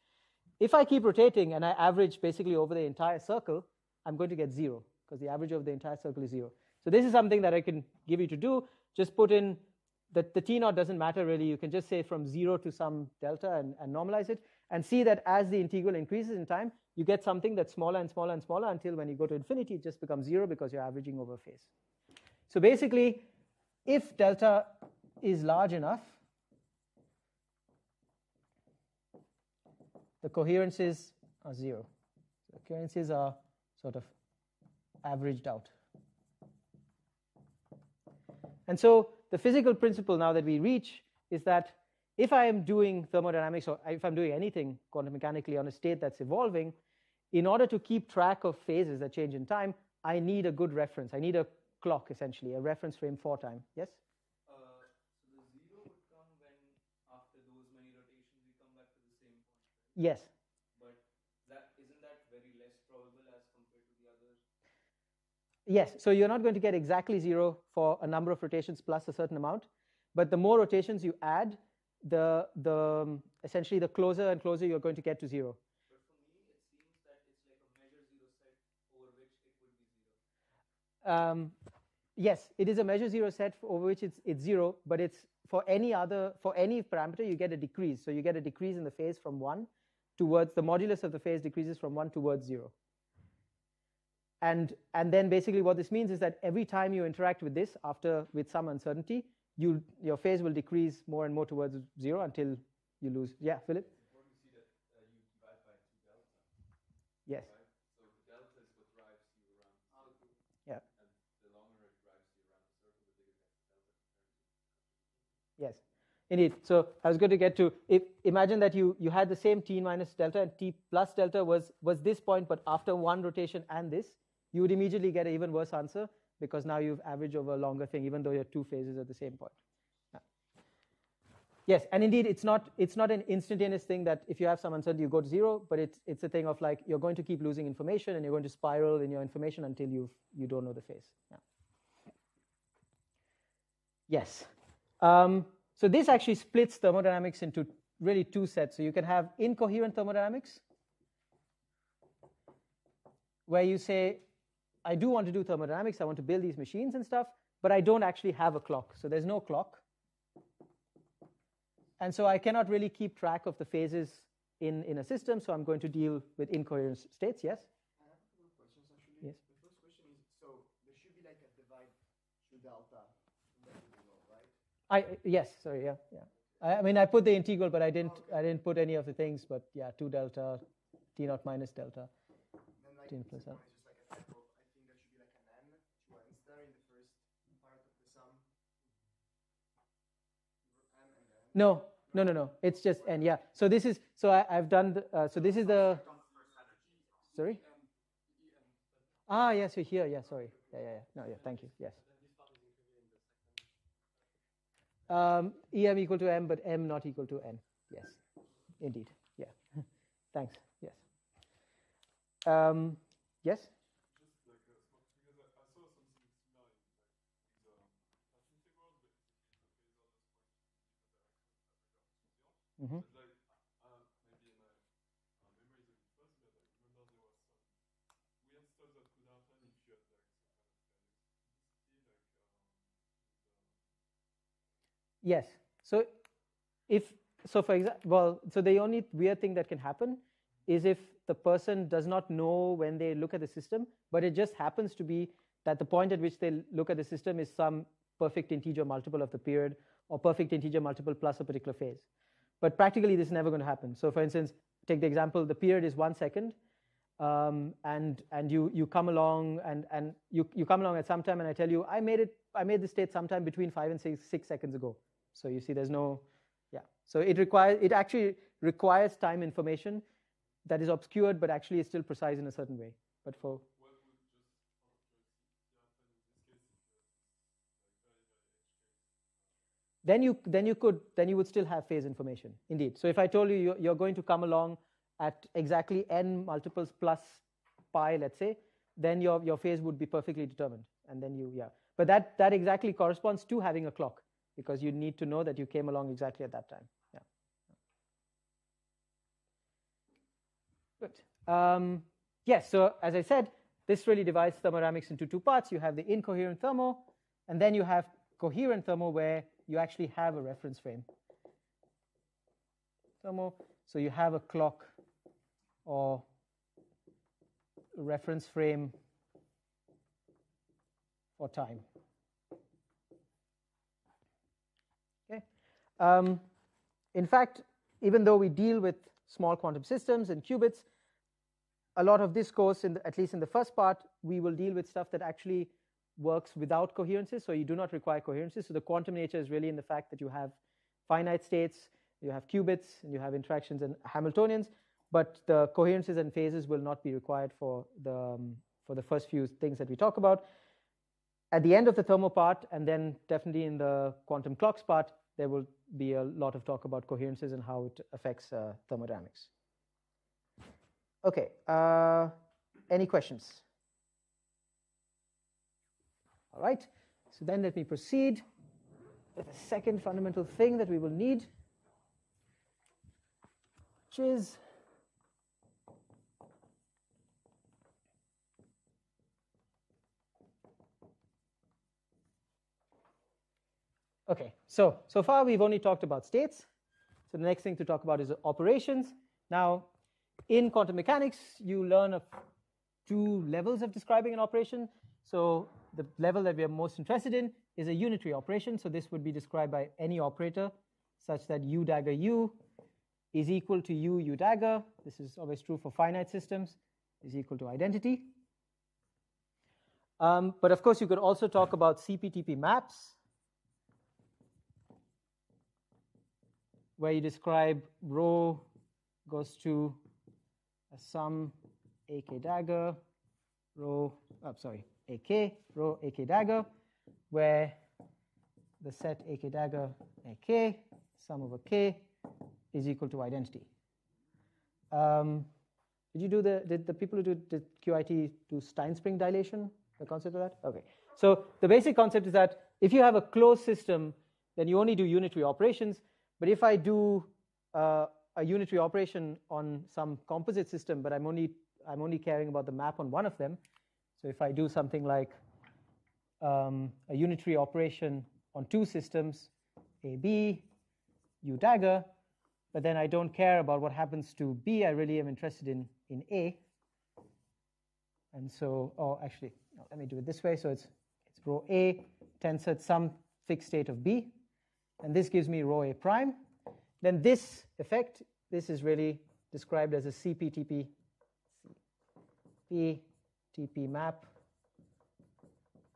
If I keep rotating and I average basically over the entire circle, I'm going to get 0, because the average of the entire circle is 0. So this is something that I can give you to do. Just put in that the T naught doesn't matter really. You can just say from 0 to some delta and normalize it, and see that as the integral increases in time, you get something that's smaller and smaller and smaller until when you go to infinity, it just becomes 0 because you're averaging over phase. So basically, if delta is large enough, the coherences are 0. The coherences are sort of averaged out. And so the physical principle now that we reach is that if I am doing thermodynamics, or if I'm doing anything quantum mechanically on a state that's evolving, in order to keep track of phases that change in time, I need a good reference. I need a clock, essentially, a reference frame for time. Yes? So the 0 would come when after those many rotations we come back to the same point. Yes. But isn't that very less probable as compared to the others? Yes. So you're not going to get exactly 0 for a number of rotations plus a certain amount. But the more rotations you add, essentially the closer and closer you're going to get to 0. But for me, it seems that it's like a measure 0 set over which it would be 0. Yes, it is a measure 0 set over which it's 0, but it's for any parameter you get a decrease. So you get a decrease in the phase from 1 towards the modulus of the phase decreases from 1 towards 0. And then basically what this means is that every time you interact with this with some uncertainty, your phase will decrease more and more towards 0 until you lose. Yeah, Philip? Before you see that you divide by 2 delta. Yes. Right? So the delta is what drives you around the circle. Yeah. And the longer it drives you around the circle, the bigger the delta. Yes, indeed. So I was going to get to, imagine that you had the same t minus delta, and t plus delta was this point, but after one rotation and this, you would immediately get an even worse answer, because now you've averaged over a longer thing, even though you have two phases at the same point. Yeah. Yes, and indeed, it's not an instantaneous thing that if you have some uncertainty, you go to 0, but it's a thing of like you're going to keep losing information, and you're going to spiral in your information until you don't know the phase. Yeah. Yes. So this actually splits thermodynamics into really two sets. So you can have incoherent thermodynamics, where you say, I do want to do thermodynamics, I want to build these machines and stuff, but I don't actually have a clock. So there's no clock. And so I cannot really keep track of the phases in a system, so I'm going to deal with incoherent states. Yes? I have a couple of questions, actually. Yes. The first question is, so there should be like a divide through delta in the integral, right? Yes, sorry, yeah. I mean, I put the integral, but I didn't put any of the things, but yeah, 2 delta, t naught minus delta, then, like, t plus delta. No. It's just n. Yeah. So this is. So I've done. So this is the. Sorry. Ah, yes. Yeah, so here. Yeah. Sorry. Yeah. No. Yeah. Thank you. Yes. EM equal to m, but m not equal to n. Yes. Indeed. Yeah. Thanks. Yes. Yes. Mm-hmm. Yes. So so the only weird thing that can happen is if the person does not know when they look at the system, but it just happens to be that the point at which they look at the system is some perfect integer multiple of the period, or perfect integer multiple plus a particular phase. But practically, this is never going to happen. So for instance, take the example, the period is 1 second, and you come along and you come along at some time, and I tell you, I made this state sometime between 5 and 6 seconds ago. So you see, there's no, yeah. So it actually requires time information that is obscured, but actually is still precise in a certain way. But for then you would still have phase information indeed. So if I told you you're going to come along at exactly n multiples plus pi, let's say, then your phase would be perfectly determined, and then you, yeah. But that exactly corresponds to having a clock, because you need to know that you came along exactly at that time. Yeah. Good. Yes. So as I said, this really divides thermodynamics into two parts. You have the incoherent thermo, and then you have coherent thermo, where you actually have a reference frame. Thermo. So you have a clock or reference frame for time. Okay. In fact, even though we deal with small quantum systems and qubits, a lot of this course, at least in the first part, we will deal with stuff that actually works without coherences. So you do not require coherences. So the quantum nature is really in the fact that you have finite states, you have qubits, and you have interactions and Hamiltonians. But the coherences and phases will not be required for the first few things that we talk about. At the end of the thermo part, and then definitely in the quantum clocks part, there will be a lot of talk about coherences and how it affects thermodynamics. Okay, any questions? All right, so then let me proceed with the second fundamental thing that we will need, which is okay, so far we've only talked about states. So the next thing to talk about is operations. Now, in quantum mechanics, you learn of two levels of describing an operation. So the level that we are most interested in is a unitary operation. So this would be described by any operator such that u dagger u is equal to u dagger. This is always true for finite systems, is equal to identity. But of course, you could also talk about CPTP maps, where you describe rho goes to a sum AK dagger, rho AK dagger, where the set AK dagger AK, sum over K, is equal to identity. Did the people who did QIT do Steinspring dilation, the concept of that? Okay. So the basic concept is that if you have a closed system, then you only do unitary operations. But if I do a unitary operation on some composite system, but I'm only caring about the map on one of them, so if I do something like a unitary operation on two systems, AB, U dagger, but then I don't care about what happens to B. I really am interested in A. And so, oh, actually, no, let me do it this way. So it's rho A tensor at some fixed state of B. And this gives me rho A prime. Then this effect, this is really described as a CPTP map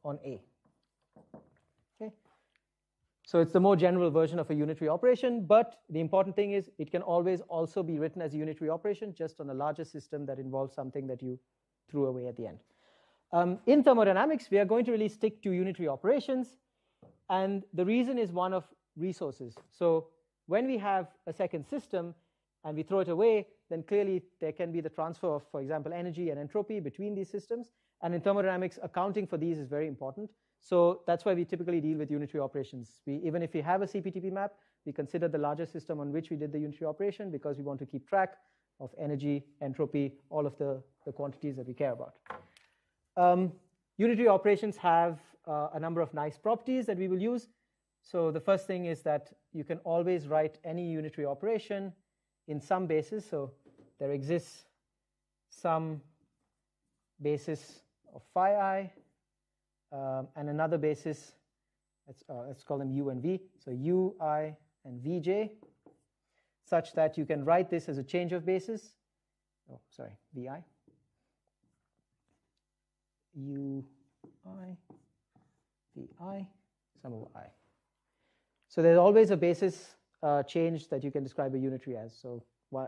on A. Okay. So it's the more general version of a unitary operation, but the important thing is it can always also be written as a unitary operation, just on a larger system that involves something that you threw away at the end. In thermodynamics, we are going to really stick to unitary operations. And the reason is one of resources. So when we have a second system and we throw it away, then clearly there can be the transfer of, for example, energy and entropy between these systems. And in thermodynamics, accounting for these is very important. So that's why we typically deal with unitary operations. Even if we have a CPTP map, we consider the larger system on which we did the unitary operation because we want to keep track of energy, entropy, all of the quantities that we care about. Unitary operations have a number of nice properties that we will use. So the first thing is that you can always write any unitary operation in some basis. So there exists some basis of phi I and another basis, let's call them u and v. So u, I, and vj, such that you can write this as a change of basis. Oh, sorry, vi. u, I, VI, sum over I. So there's always a basis change that you can describe a unitary as. So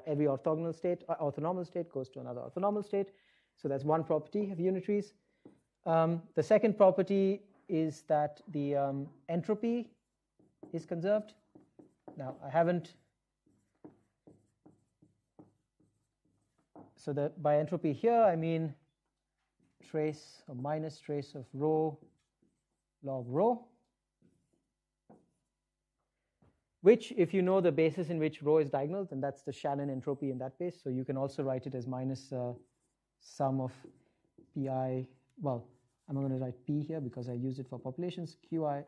every orthogonal state, orthonormal state goes to another orthonormal state. So that's one property of unitaries. The second property is that the entropy is conserved. Now I haven't, so that by entropy here I mean trace or minus trace of rho log rho, which if you know the basis in which rho is diagonal, then that's the Shannon entropy in that base. So you can also write it as minus sum of pi, well, I'm not going to write p here because I used it for populations, qi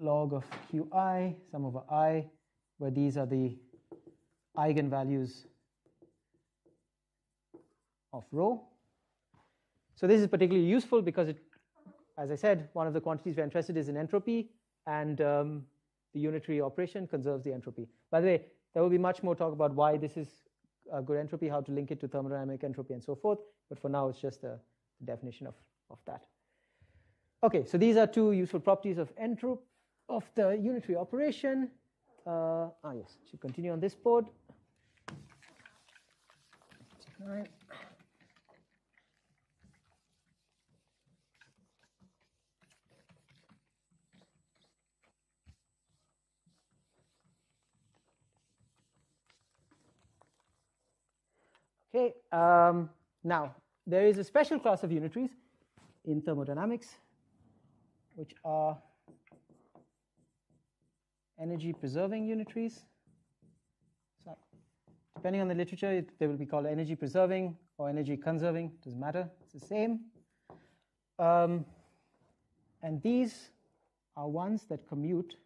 log of qi, sum over I, where these are the eigenvalues of rho. So this is particularly useful because it, as I said, one of the quantities we're interested is in entropy, and the unitary operation conserves the entropy. By the way, there will be much more talk about why this is a good entropy, how to link it to thermodynamic entropy and so forth, but for now it's just the definition of that. Okay, so these are two useful properties of entropy, of the unitary operation. Yes, should continue on this board. Okay, now there is a special class of unitaries in thermodynamics, which are energy preserving unitaries. So depending on the literature, they will be called energy preserving or energy conserving, doesn't matter, it's the same. And these are ones that commute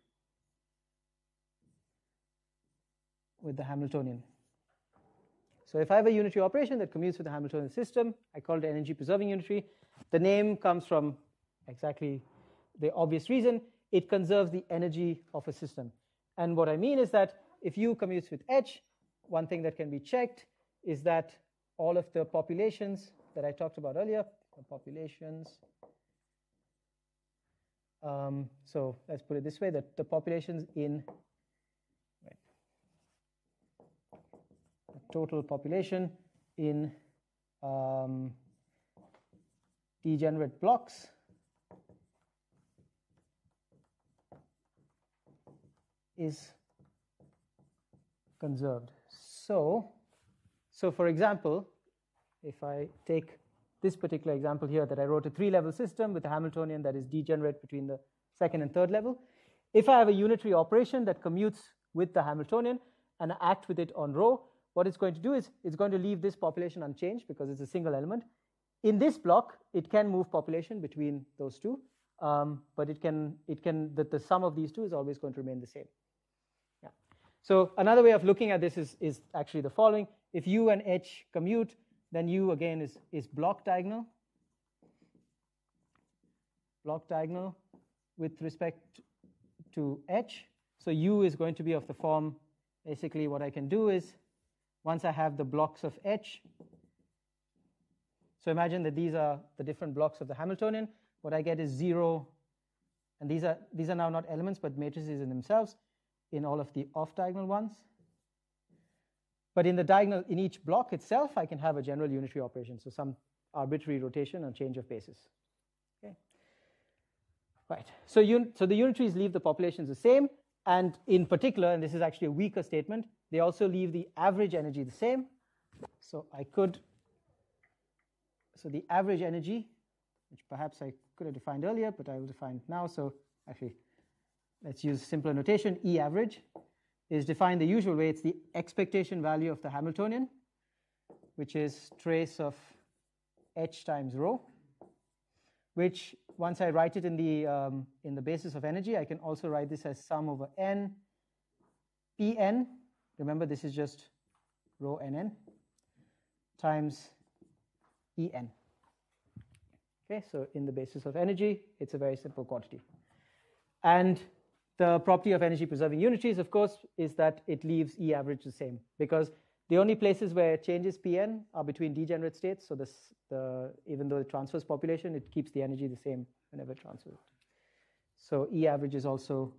with the Hamiltonian. So if I have a unitary operation that commutes with the Hamiltonian system, I call it energy preserving unitary. The name comes from exactly the obvious reason. It conserves the energy of a system. And what I mean is that if U commutes with H, one thing that can be checked is that all of the populations that I talked about earlier, the populations, so let's put it this way, that the populations in total population in degenerate blocks is conserved. So for example, if I take this particular example here that I wrote a 3-level system with a Hamiltonian that is degenerate between the 2nd and 3rd level, if I have a unitary operation that commutes with the Hamiltonian and I act with it on rho, what it's going to do is it's going to leave this population unchanged because it's a single element. In this block, it can move population between those two, but the sum of these two is always going to remain the same. Yeah. So another way of looking at this is actually the following: if U and H commute, then U again is block diagonal with respect to H. So U is going to be of the form. Basically, what I can do is, once I have the blocks of H, so imagine that these are the different blocks of the Hamiltonian. What I get is 0, and these are now not elements but matrices in themselves, in all of the off-diagonal ones. But in the diagonal, in each block itself, I can have a general unitary operation, so some arbitrary rotation and change of basis. Okay, right. So the unitaries leave the populations the same, and in particular, and this is actually a weaker statement, they also leave the average energy the same. So the average energy, which perhaps I could have defined earlier, but I will define it now. So actually, let's use simpler notation. E average is defined the usual way. It's the expectation value of the Hamiltonian, which is trace of H times rho, which once I write it in the basis of energy, I can also write this as sum over n, Pn. Remember, this is just rho nn times En. Okay, so in the basis of energy, it's a very simple quantity. And the property of energy preserving unitaries, of course, is that it leaves E average the same, because the only places where it changes Pn are between degenerate states. So even though it transfers population, it keeps the energy the same whenever it transfers it. So E average is also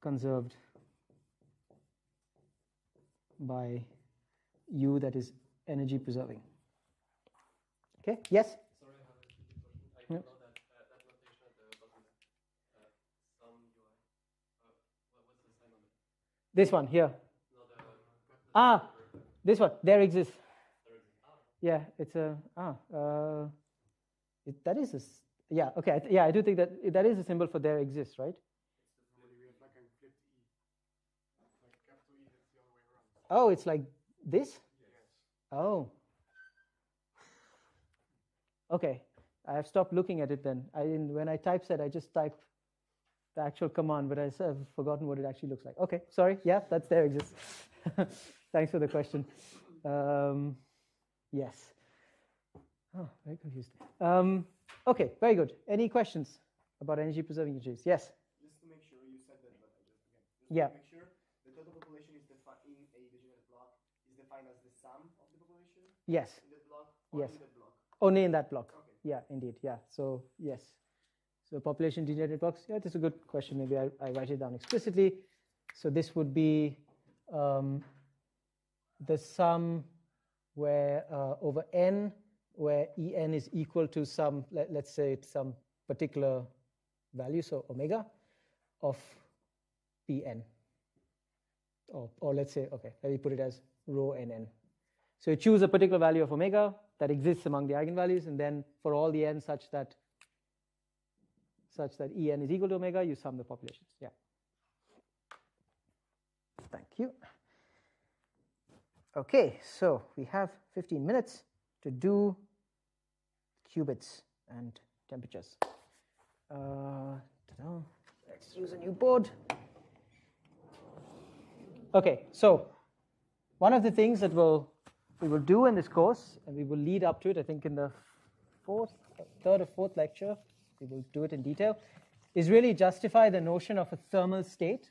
conserved by U that is energy preserving. Okay, yes? Sorry, I have a question. I know that notation at the bottom, sum UI This one here. Ah, this one. There exists. Yeah, it's a that is a yeah. Okay, yeah, I do think that that is a symbol for there exists, right? Oh, it's like this. Oh. Okay, I have stopped looking at it then. I didn't, when I typeset, I just typed the actual command, but I've forgotten what it actually looks like. Okay, sorry. Yeah, that's there exists. Thanks for the question. Yes. Oh, very confused. Okay, very good. Any questions about energy preserving energies? Yes. Just to make sure you said that, but I just again. Just yeah. To make sure the total population is defined in a degenerate block is defined as the sum of the population. Yes. In that block. Or yes. In that block? Only in that block. Okay. Yeah, indeed. Yeah. So yes. So population degenerate blocks. Yeah, that's a good question. Maybe I write it down explicitly. So this would be the sum where over n, where En is equal to some, let's say it's some particular value, so omega of Pn. Or let's say, okay, let me put it as rho Nn. So you choose a particular value of omega that exists among the eigenvalues, and then for all the n such that En is equal to omega, you sum the populations. Yeah. Thank you. Okay, so we have 15 minutes to do qubits and temperatures. Let's use a new board. Okay, so one of the things that we will do in this course, and we will lead up to it, I think in the third or fourth lecture, we will do it in detail, is really justify the notion of a thermal state.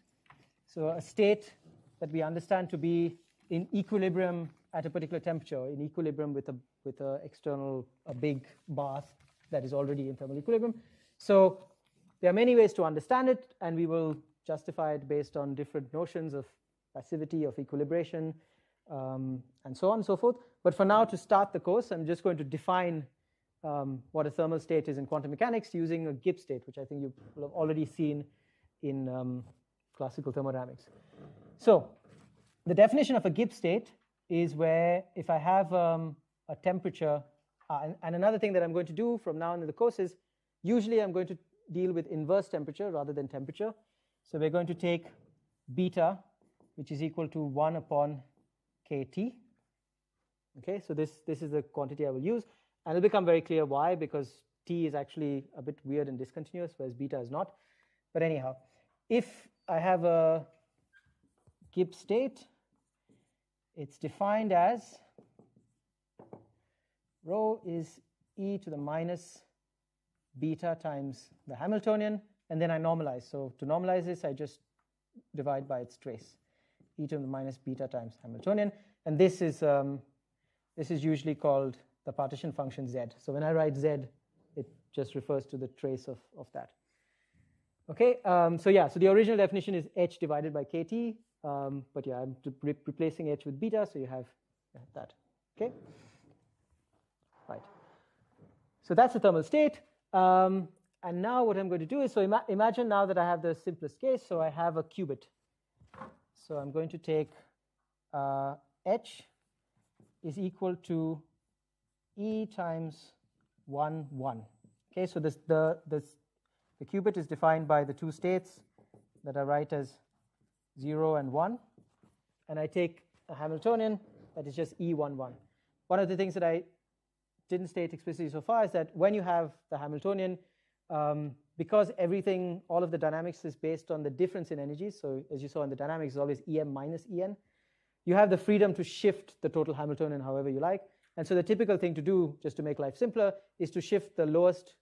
So a state that we understand to be in equilibrium at a particular temperature, in equilibrium with a external, a big bath that is already in thermal equilibrium. So there are many ways to understand it, and we will justify it based on different notions of passivity, of equilibration, and so on and so forth. But for now, to start the course, I'm just going to define what a thermal state is in quantum mechanics using a Gibbs state, which I think you will have already seen in classical thermodynamics. So the definition of a Gibbs state is where if I have a temperature, and another thing that I'm going to do from now on in the course is usually I'm going to deal with inverse temperature rather than temperature. So we're going to take beta, which is equal to 1 upon kT. Okay, so this is the quantity I will use. And it'll become very clear why, because T is actually a bit weird and discontinuous, whereas beta is not. But anyhow, if I have a Gibbs state, it's defined as rho is e to the minus beta times the Hamiltonian, and then I normalize. So to normalize this, I just divide by its trace, e to the minus beta times Hamiltonian. And this is usually called the partition function z. So when I write z, it just refers to the trace of that. Okay, so yeah, so the original definition is h divided by kt, but yeah, I'm replacing h with beta, so you have that. Okay, right. So that's the thermal state. And now what I'm going to do is, so imagine now that I have the simplest case, so I have a qubit. So I'm going to take h is equal to e times 1, 1. Okay, so the qubit is defined by the two states that I write as 0 and 1. And I take a Hamiltonian that is just e 1, 1. One of the things that I didn't state explicitly so far is that when you have the Hamiltonian, because all of the dynamics is based on the difference in energies, so as you saw in the dynamics, it's always em minus en, you have the freedom to shift the total Hamiltonian however you like. And so the typical thing to do, just to make life simpler, is to shift the lowest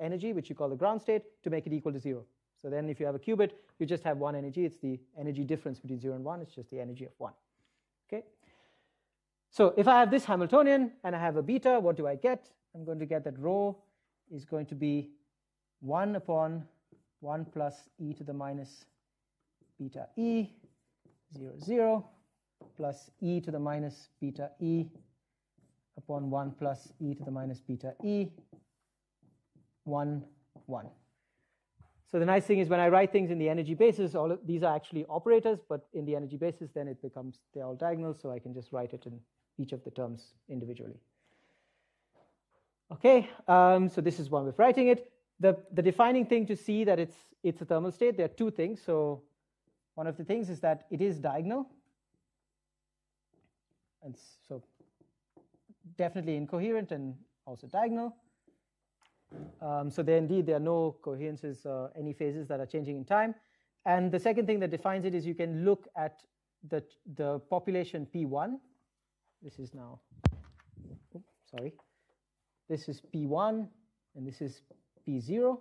energy, which you call the ground state, to make it equal to 0. So then if you have a qubit, you just have one energy. It's the energy difference between 0 and 1. It's just the energy of 1. Okay. So if I have this Hamiltonian and I have a beta, what do I get? I'm going to get that rho is going to be 1 upon 1 plus e to the minus beta e, 0, 0, plus e to the minus beta e, upon 1 plus e to the minus beta e, 1, 1. So the nice thing is when I write things in the energy basis, all of these are actually operators, but in the energy basis, then it becomes, they're all diagonal, so I can just write it in each of the terms individually. Okay, so this is one way of writing it. The defining thing to see that it's a thermal state, there are two things. So one of the things is that it is diagonal. And so definitely incoherent and also diagonal. So there indeed there are no coherences, any phases that are changing in time. And the second thing that defines it is you can look at the population P1. This is now, oops, sorry. This is P1 and this is P0.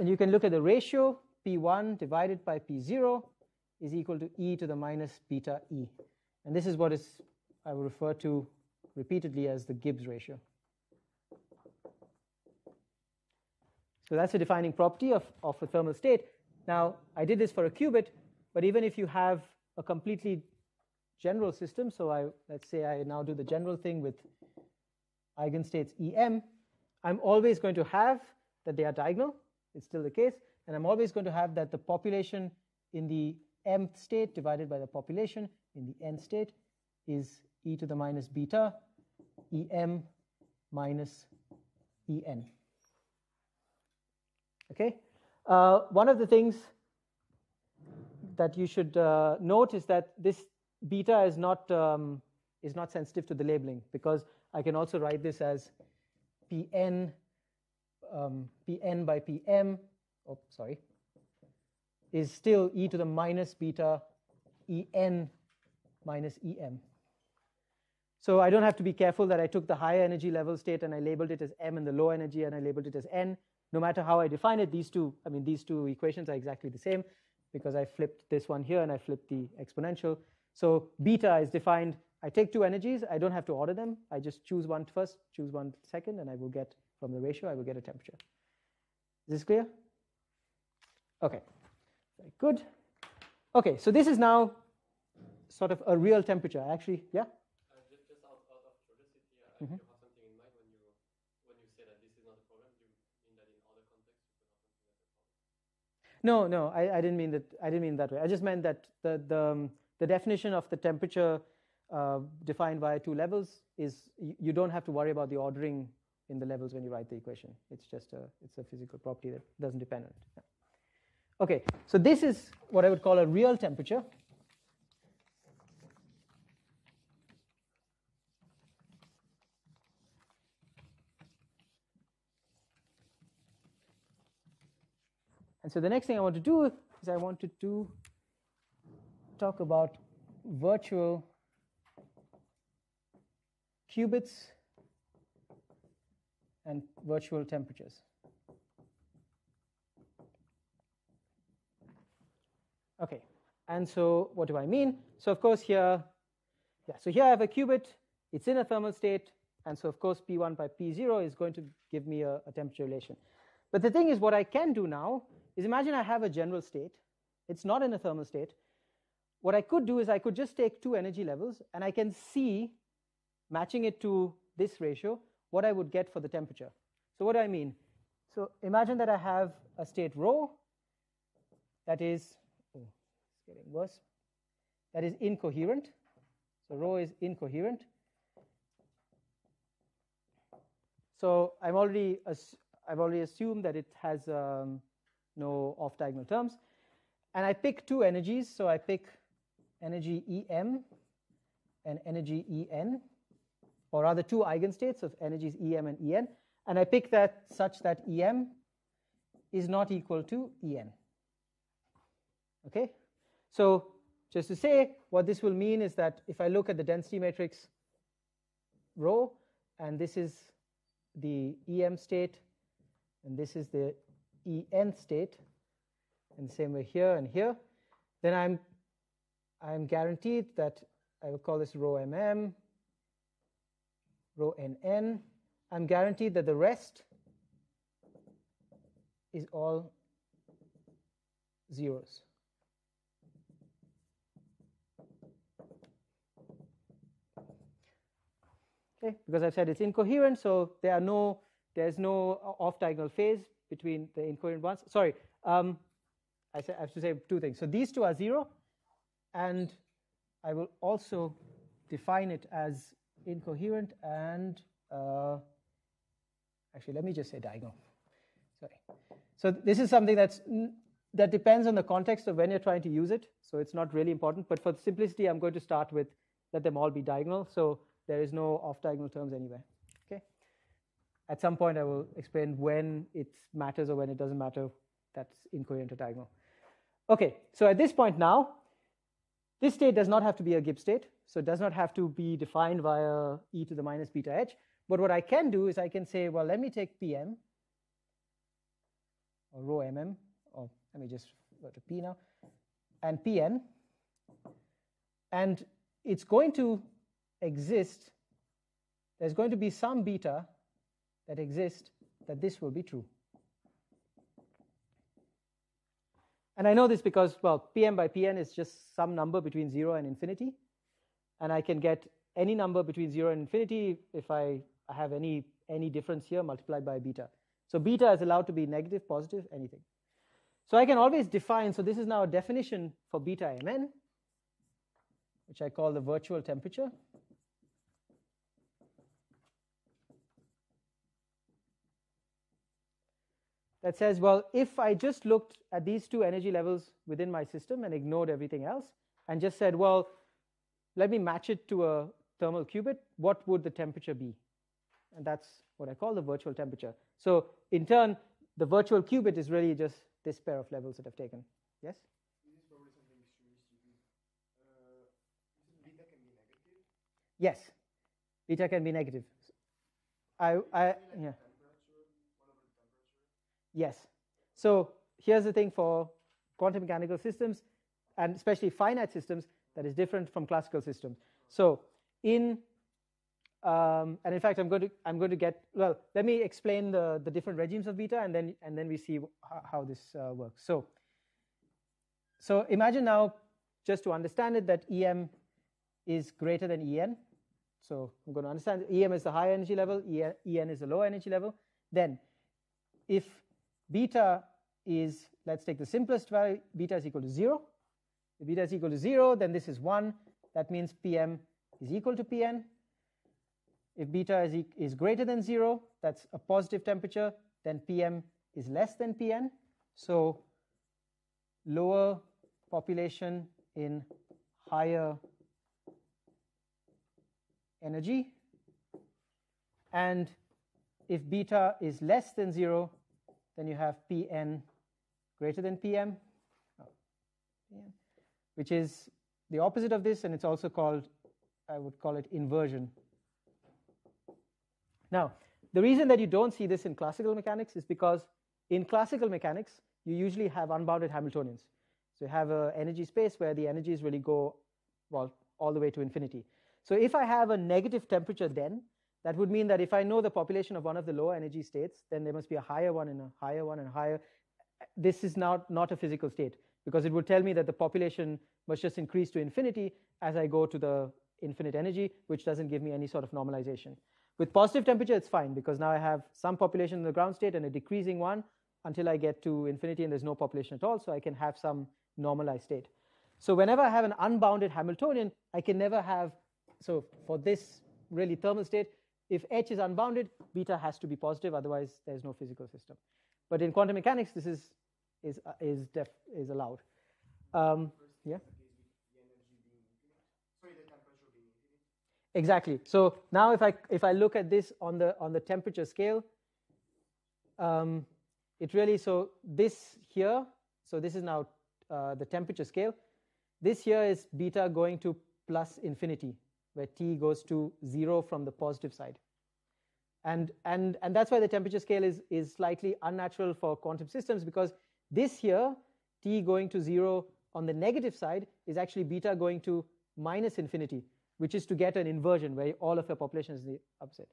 And you can look at the ratio P1 divided by P0 is equal to e to the minus beta e. And this is what is I will refer to repeatedly as the Gibbs ratio. So that's a defining property of a thermal state. Now, I did this for a qubit, but even if you have a completely general system, so let's say I now do the general thing with eigenstates EM, I'm always going to have that they are diagonal. It's still the case. And I'm always going to have that the population in the mth state divided by the population in the n state is e to the minus beta EM minus EN. Okay. One of the things that you should note is that this beta is not sensitive to the labeling, because I can also write this as Pn by Pm. Oh, sorry. Is still e to the minus beta En minus Em. So I don't have to be careful that I took the higher energy level state and I labeled it as m and the low energy and I labeled it as n. No matter how I define it, these two equations are exactly the same, because I flipped this one here and I flipped the exponential. So beta is defined, I take two energies, I don't have to order them. I just choose one first, choose one second, and I will get from the ratio, I will get a temperature. Is this clear? Okay, very good. Okay, so this is now sort of a real temperature. Actually, yeah? Mm-hmm. You have something in mind when you say that this is not a problem. You mean that in other contexts you could not consider that problem? No, I didn't mean that. I didn't mean that way. I just meant that the definition of the temperature defined via two levels is you don't have to worry about the ordering in the levels when you write the equation. It's just it's a physical property that doesn't depend on it. Yeah. Okay, so this is what I would call a real temperature. And so the next thing I want to do is I wanted to talk about virtual qubits and virtual temperatures. Okay, and so what do I mean? So of course here, yeah, so here I have a qubit, it's in a thermal state, and so of course P1 by P0 is going to give me a temperature relation. But the thing is, what I can do now is imagine I have a general state. It's not in a thermal state. What I could do is I could just take two energy levels, and I can see, matching it to this ratio, what I would get for the temperature. So what do I mean? So imagine that I have a state rho that is, oh, it's getting worse, that is incoherent. So rho is incoherent. So I've already assumed that it has no off-diagonal terms. And I pick two energies. So I pick energy EM and energy EN, or rather two eigenstates of energies EM and EN. And I pick that such that EM is not equal to EN. Okay? So just to say, what this will mean is that if I look at the density matrix rho, and this is the EM state, and this is the En state, and the same way here and here, then I'm guaranteed that I will call this rho mm, rho nn. I'm guaranteed that the rest is all zeros. Okay, because I've said it's incoherent, so there is no off-diagonal phase between the incoherent ones. Sorry, I have to say two things. So these two are 0, and I will also define it as incoherent and actually, let me just say diagonal. Sorry. So this is something that depends on the context of when you're trying to use it. So it's not really important. But for simplicity, I'm going to start with let them all be diagonal. So there is no off-diagonal terms anywhere. Okay. At some point, I will explain when it matters or when it doesn't matter. That's incoherent or diagonal. Okay. So at this point now, this state does not have to be a Gibbs state. So it does not have to be defined via e to the minus beta h. But what I can do is I can say, well, let me take PM or rho mm, or let me just go to P now, and Pn. And it's going to exist. There's going to be some beta that exists that this will be true. And I know this because, well, Pm by Pn is just some number between 0 and infinity. And I can get any number between 0 and infinity if I have any difference here multiplied by beta. So beta is allowed to be negative, positive, anything. So I can always define, so this is now a definition for beta Mn, which I call the virtual temperature. That says, well, if I just looked at these two energy levels within my system and ignored everything else and just said, well, let me match it to a thermal qubit, what would the temperature be? And that's what I call the virtual temperature. So in turn, the virtual qubit is really just this pair of levels that I've taken. Yes? This is probably something extremely stupid. Beta can be negative? Yes. Beta can be negative. Yeah. Yes. So here's the thing for quantum mechanical systems, and especially finite systems, that is different from classical systems. So in and in fact, I'm going to get, well, let me explain the different regimes of beta, and then we see how this works. So imagine now, just to understand it, that EM is greater than EN. So I'm going to understand EM is the high energy level, EN is the low energy level. Then, if beta is, let's take the simplest value, beta is equal to 0. If beta is equal to 0, then this is 1. That means PM is equal to PN. If beta is greater than 0, that's a positive temperature, then PM is less than PN. So lower population in higher energy. And if beta is less than 0, then you have PN greater than PM, which is the opposite of this, and it's also called, I would call it inversion. Now, the reason that you don't see this in classical mechanics is because in classical mechanics, you usually have unbounded Hamiltonians. So you have an energy space where the energies really go, well, all the way to infinity. So if I have a negative temperature then, that would mean that if I know the population of one of the lower energy states, then there must be a higher one and a higher one and higher. This is not a physical state, because it would tell me that the population must just increase to infinity as I go to the infinite energy, which doesn't give me any sort of normalization. With positive temperature, it's fine, because now I have some population in the ground state and a decreasing one until I get to infinity and there's no population at all, so I can have some normalized state. So whenever I have an unbounded Hamiltonian, I can never have, so for this really thermal state, if H is unbounded, beta has to be positive, otherwise there's no physical system. But in quantum mechanics, this is allowed. Yeah? Exactly. So now, if I look at this on the temperature scale, it really, so this here, so this is now the temperature scale. This here is beta going to plus infinity, where T goes to 0 from the positive side, and that's why the temperature scale is slightly unnatural for quantum systems, because this here, T going to 0 on the negative side, is actually beta going to minus infinity, which is to get an inversion where all of your population is the opposite.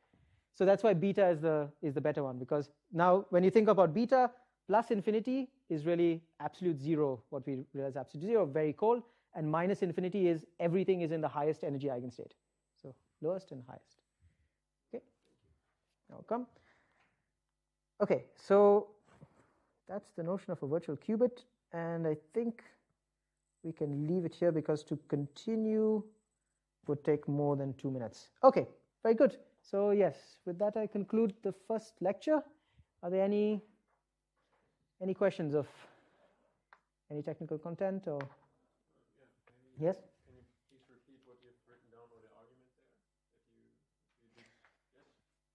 So that's why beta is the better one, because now when you think about beta, plus infinity is really absolute 0, what we realize absolute 0, very cold, and minus infinity is everything is in the highest energy eigenstate. So lowest and highest. Okay. Now come. Okay, so that's the notion of a virtual qubit. And I think we can leave it here because to continue would take more than 2 minutes. Okay, very good. So yes, with that I conclude the first lecture. Are there any questions of any technical content or? Yeah, yes? Can you please repeat what you've written down or the argument there? Yes.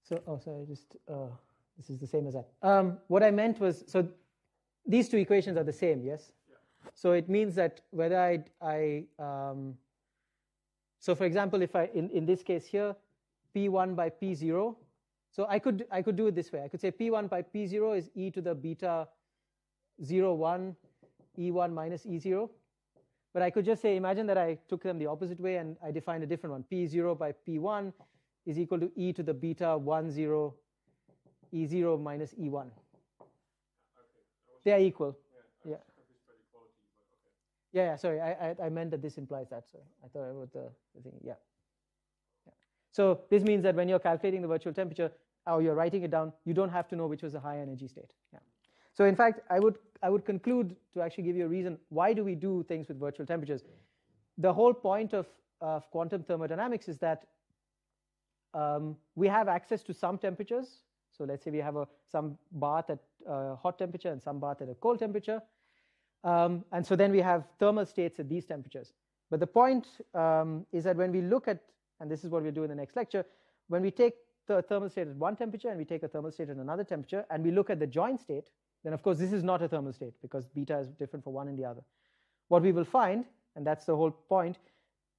So, sorry, just this is the same as that. What I meant was, so these two equations are the same, yes? Yeah. So it means that whether so for example, if I, in this case here, P1 by P0, so I could do it this way. I could say P1 by P0 is e to the beta 0, 1, E1 minus E0. But I could just say, imagine that I took them the opposite way and I defined a different one. P0 by P1 is equal to e to the beta 1, 0, E0 minus E1. Okay. They are equal. Yeah. Yeah, sorry, I meant that this implies that. Sorry, I thought I wrote the thing. Yeah. So this means that when you're calculating the virtual temperature, or you're writing it down, you don't have to know which was the high energy state. Yeah. So in fact, I would conclude to actually give you a reason why do we do things with virtual temperatures. The whole point of quantum thermodynamics is that we have access to some temperatures. So let's say we have some bath at hot temperature and some bath at a cold temperature. And so then we have thermal states at these temperatures. But the point is that when we look at, and this is what we'll do in the next lecture, when we take the thermal state at one temperature and we take a thermal state at another temperature and we look at the joint state, then of course this is not a thermal state because beta is different for one and the other. What we will find, and that's the whole point,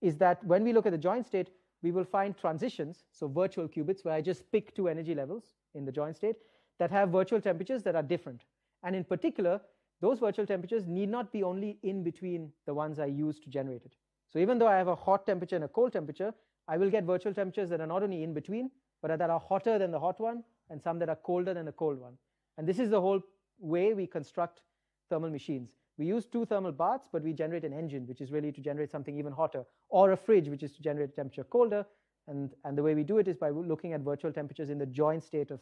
is that when we look at the joint state, we will find transitions, so virtual qubits, where I just pick two energy levels in the joint state that have virtual temperatures that are different. And in particular, those virtual temperatures need not be only in between the ones I use to generate it. So even though I have a hot temperature and a cold temperature, I will get virtual temperatures that are not only in between, but that are hotter than the hot one and some that are colder than the cold one. And this is the whole way we construct thermal machines. We use two thermal baths, but we generate an engine, which is really to generate something even hotter, or a fridge, which is to generate temperature colder. And the way we do it is by looking at virtual temperatures in the joint state of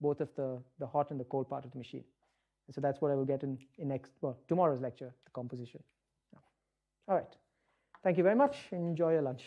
both of the hot and the cold part of the machine. And so that's what I will get in next, well, tomorrow's lecture, the composition. All right. Thank you very much. Enjoy your lunch.